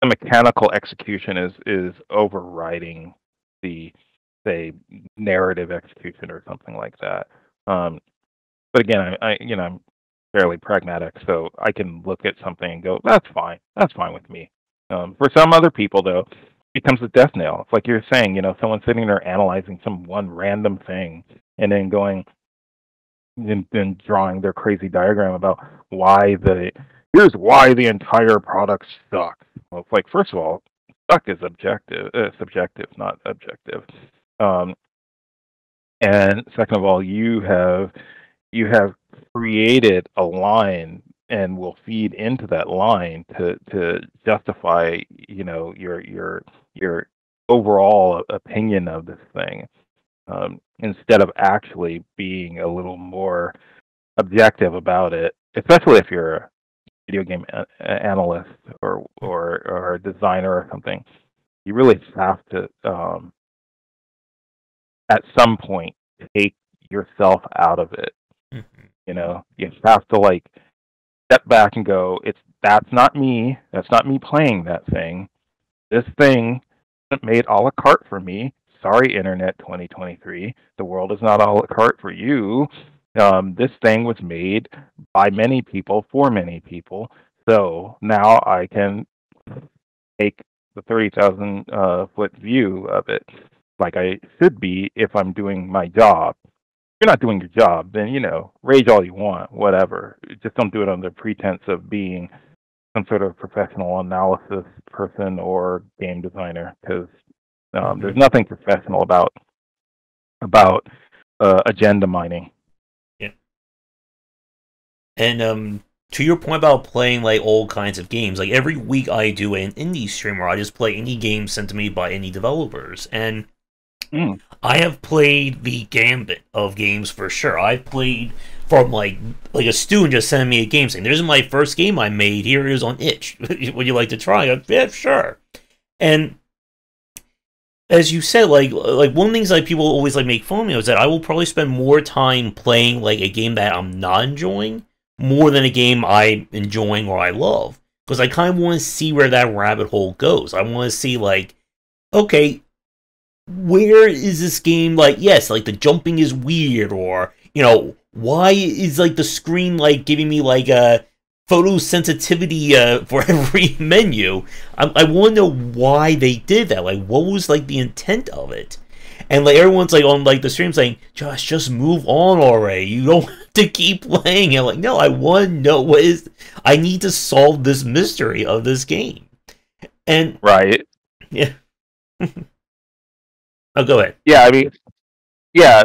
the mechanical execution is, is overriding the, say, narrative execution or something like that. Um, but again, I, I, you know, I'm fairly pragmatic, so I can look at something and go, that's fine. That's fine with me. Um, for some other people, though, it becomes a death knell. It's like you're saying, you know, someone sitting there analyzing some one random thing and then going and then drawing their crazy diagram about why the, here's why the entire product sucks. Well, it's like, first of all, suck is objective, uh, subjective, not objective. Um, and second of all, you have, you have created a line and will feed into that line to to justify, you know, your your your overall opinion of this thing, um, instead of actually being a little more objective about it, especially if you're a video game a- analyst or, or or a designer or something. You really have to, um, at some point, take yourself out of it. Mm-hmm. You know, you have to, like, step back and go, it's that's not me. That's not me playing that thing. This thing isn't made a la carte for me. Sorry, Internet twenty twenty-three. The world is not a la carte for you. Um, this thing was made by many people for many people. So now I can take the thirty thousand uh, foot view of it, like I should be if I'm doing my job. You're not doing your job, then, you know, rage all you want, whatever. Just don't do it under pretense of being some sort of professional analysis person or game designer, because Um, there's nothing professional about about uh, agenda mining. Yeah. And um, to your point about playing like all kinds of games, like every week I do an indie stream where I just play indie games sent to me by indie developers, and mm. I have played the gambit of games for sure. I've played from like like a student just sending me a game saying, "This is my first game I made. Here it is on itch. Would you like to try it?" Yeah, sure. And as you said, like like one of the things like people always like make fun of me is that I will probably spend more time playing like a game that I'm not enjoying more than a game I'm enjoying or I love, because I kind of want to see where that rabbit hole goes. I want to see like, okay, where is this game? Like, yes, like the jumping is weird, or you know, why is like the screen like giving me like a photosensitivity uh, for every menu? I, I want to know why they did that. Like, what was like the intent of it? And like everyone's like on like the stream saying, "Josh, just move on already. You don't have to keep playing." And I'm like, no, I want to know what is. I need to solve this mystery of this game. And right, yeah. Oh, go ahead. Yeah, I mean, yeah,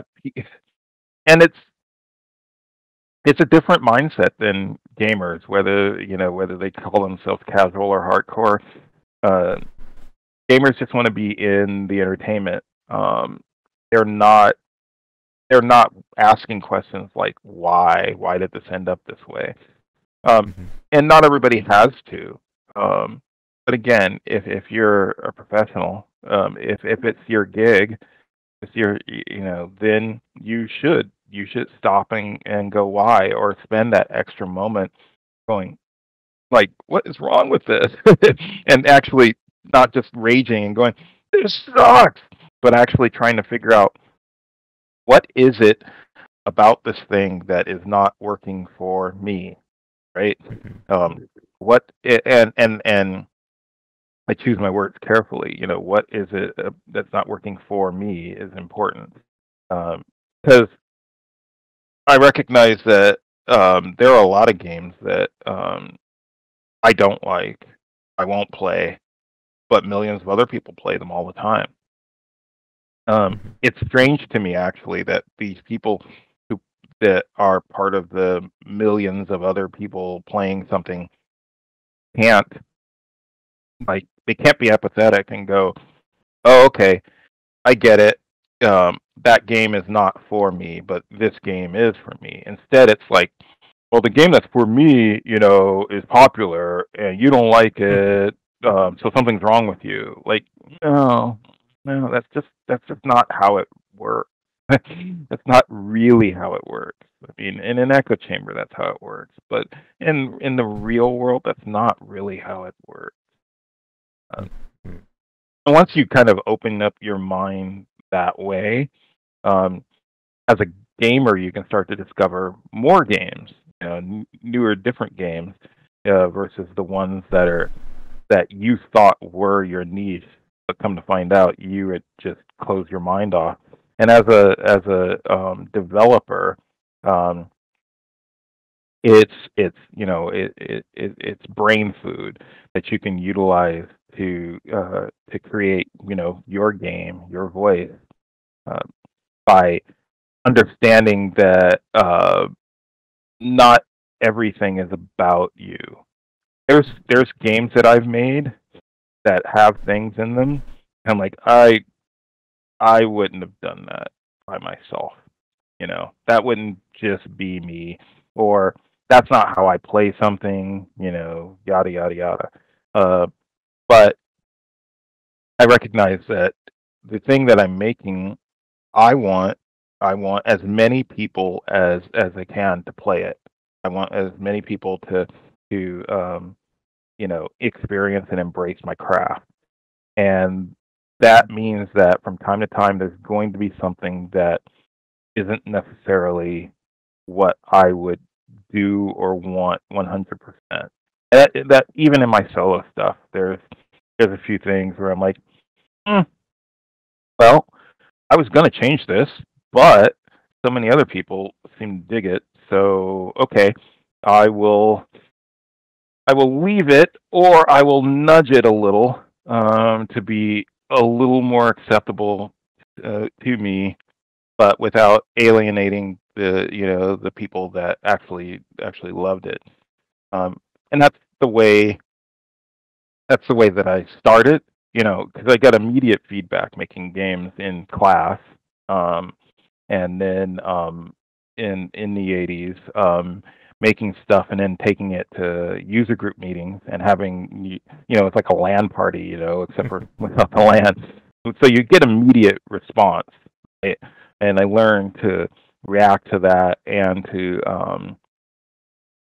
and it's it's a different mindset than gamers, whether you know whether they call themselves casual or hardcore. Uh, gamers just want to be in the entertainment. Um, they're not they're not asking questions like why why did this end up this way, um, mm-hmm. and not everybody has to. Um, but again, if if you're a professional, um, if if it's your gig, if you're you know then you should. You should stop and, and go why, or spend that extra moment going like, what is wrong with this? And actually not just raging and going, this sucks, but actually trying to figure out what is it about this thing that is not working for me, right? Um, what and and and I choose my words carefully. You know, what is it that's not working for me is important, um, because I recognize that um, there are a lot of games that um, I don't like, I won't play, but millions of other people play them all the time. Um, it's strange to me, actually, that these people who that are part of the millions of other people playing something can't, like, they can't be apathetic and go, "Oh, okay, I get it. Um, that game is not for me, but this game is for me." Instead, it's like, well, the game that's for me, you know, is popular, and you don't like it, um, so something's wrong with you. Like, no, no, that's just that's just not how it works. That's not really how it works. I mean, in an echo chamber, that's how it works, but in in the real world, that's not really how it works. Um, and once you kind of open up your mind that way, um, as a gamer, you can start to discover more games, you know, n newer, different games, uh, versus the ones that are that you thought were your niche, but come to find out, you would just close your mind off. And as a as a um, developer, um, it's it's you know it, it it it's brain food that you can utilize to uh, to create you know your game, your voice, uh, by understanding that uh, not everything is about you. There's there's games that I've made that have things in them, and I'm like, I I wouldn't have done that by myself. You know, that wouldn't just be me, or that's not how I play something. You know, yada yada yada. Uh, But I recognize that the thing that I'm making, I want, I want as many people as as I can to play it. I want as many people to to um, you know experience and embrace my craft. And that means that from time to time, there's going to be something that isn't necessarily what I would do or want one hundred percent. That, that even in my solo stuff, there's there's a few things where I'm like, mm, well, I was gonna change this, but so many other people seem to dig it, so okay, I will I will leave it, or I will nudge it a little um, to be a little more acceptable uh, to me, but without alienating the you know the people that actually actually loved it. Um, and that's the way that's the way that I started, you know, because I got immediate feedback making games in class, um, and then um, in in the eighties. Um, making stuff and then taking it to user group meetings and having, you know, it's like a LAN party, you know, except for without the LAN. So you get immediate response. Right? And I learned to react to that and to, um,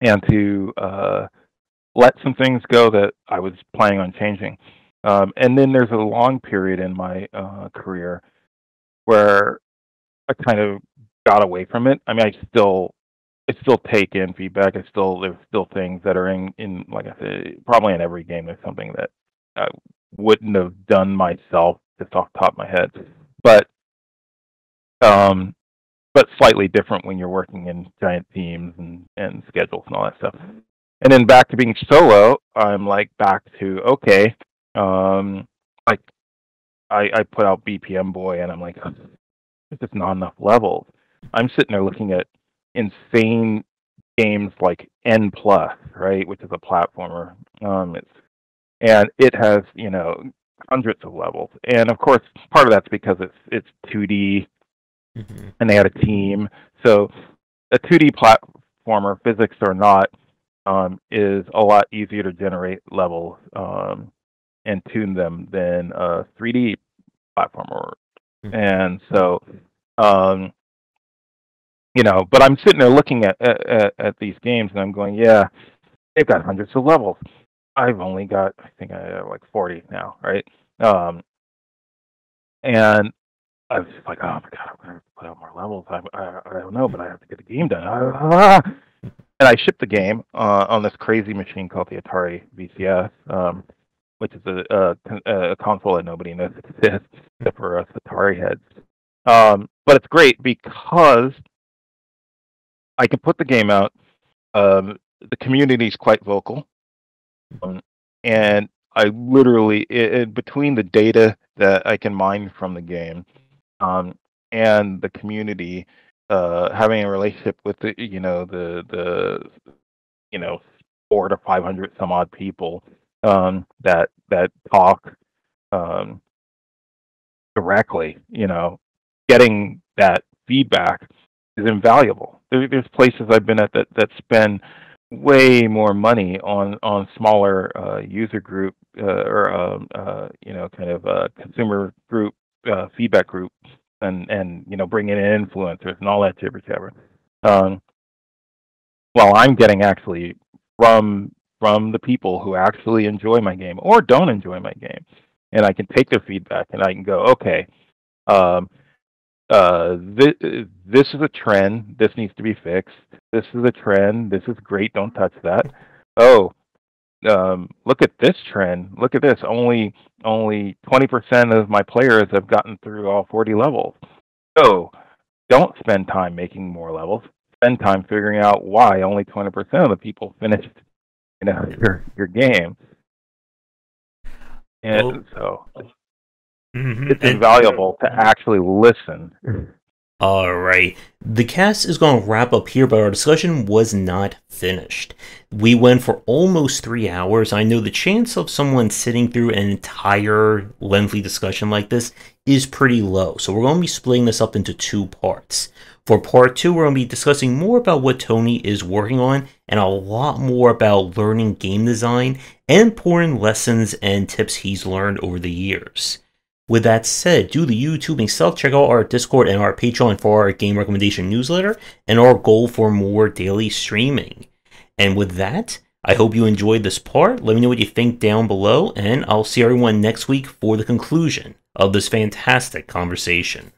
and to uh, let some things go that I was planning on changing. Um, and then there's a long period in my uh, career where I kind of got away from it. I mean, I still... I still take in feedback. I still there's still things that are in, in like I said, probably in every game there's something that I wouldn't have done myself just off the top of my head. But um but slightly different when you're working in giant teams and, and schedules and all that stuff. And then back to being solo, I'm like back to okay, um like I I put out B P M Boy and I'm like there's just not enough levels. I'm sitting there looking at insane games like N Plus, right, which is a platformer. Um, it's and it has you know hundreds of levels, and of course part of that's because it's it's two D, mm-hmm. and they had a team. So a two D platformer, physics or not, um, is a lot easier to generate levels um, and tune them than a three D platformer, mm-hmm. and so. Um, You know, but I'm sitting there looking at, at at these games, and I'm going, yeah, they've got hundreds of levels. I've only got, I think, I have like forty now, right? Um, and I was just like, oh my god, I'm gonna put out more levels. I I, I don't know, but I have to get the game done. And I shipped the game uh, on this crazy machine called the Atari V C S, um, which is a, a a console that nobody knows exists except for us Atari heads. Um, but it's great because I can put the game out. Um, the community is quite vocal, um, and I literally, it, it, between the data that I can mine from the game um, and the community, uh, having a relationship with the, you know, the the, you know, four to five hundred some odd people um, that that talk um, directly, you know, getting that feedback is invaluable. There, there's places I've been at that, that spend way more money on on smaller uh, user group uh, or um, uh, you know kind of uh, consumer group uh, feedback group and and you know bringing in influencers and all that jibber jabber. Um, well, I'm getting actually from from the people who actually enjoy my game or don't enjoy my game, and I can take their feedback and I can go okay. Um, Uh, this, this is a trend. This needs to be fixed. This is a trend. This is great. Don't touch that. Oh, um, look at this trend. Look at this. Only only twenty percent of my players have gotten through all forty levels. So don't spend time making more levels. Spend time figuring out why only twenty percent of the people finished, you know, your your game. And well, so. Mm-hmm. It's invaluable and, to actually listen. All right. The cast is going to wrap up here, but our discussion was not finished. We went for almost three hours. I know the chance of someone sitting through an entire lengthy discussion like this is pretty low. So we're going to be splitting this up into two parts. For part two, we're going to be discussing more about what Tony is working on and a lot more about learning game design and pouring lessons and tips he's learned over the years. With that said, do the YouTubing stuff, check out our Discord and our Patreon for our game recommendation newsletter, and our goal for more daily streaming. And with that, I hope you enjoyed this part. Let me know what you think down below, and I'll see everyone next week for the conclusion of this fantastic conversation.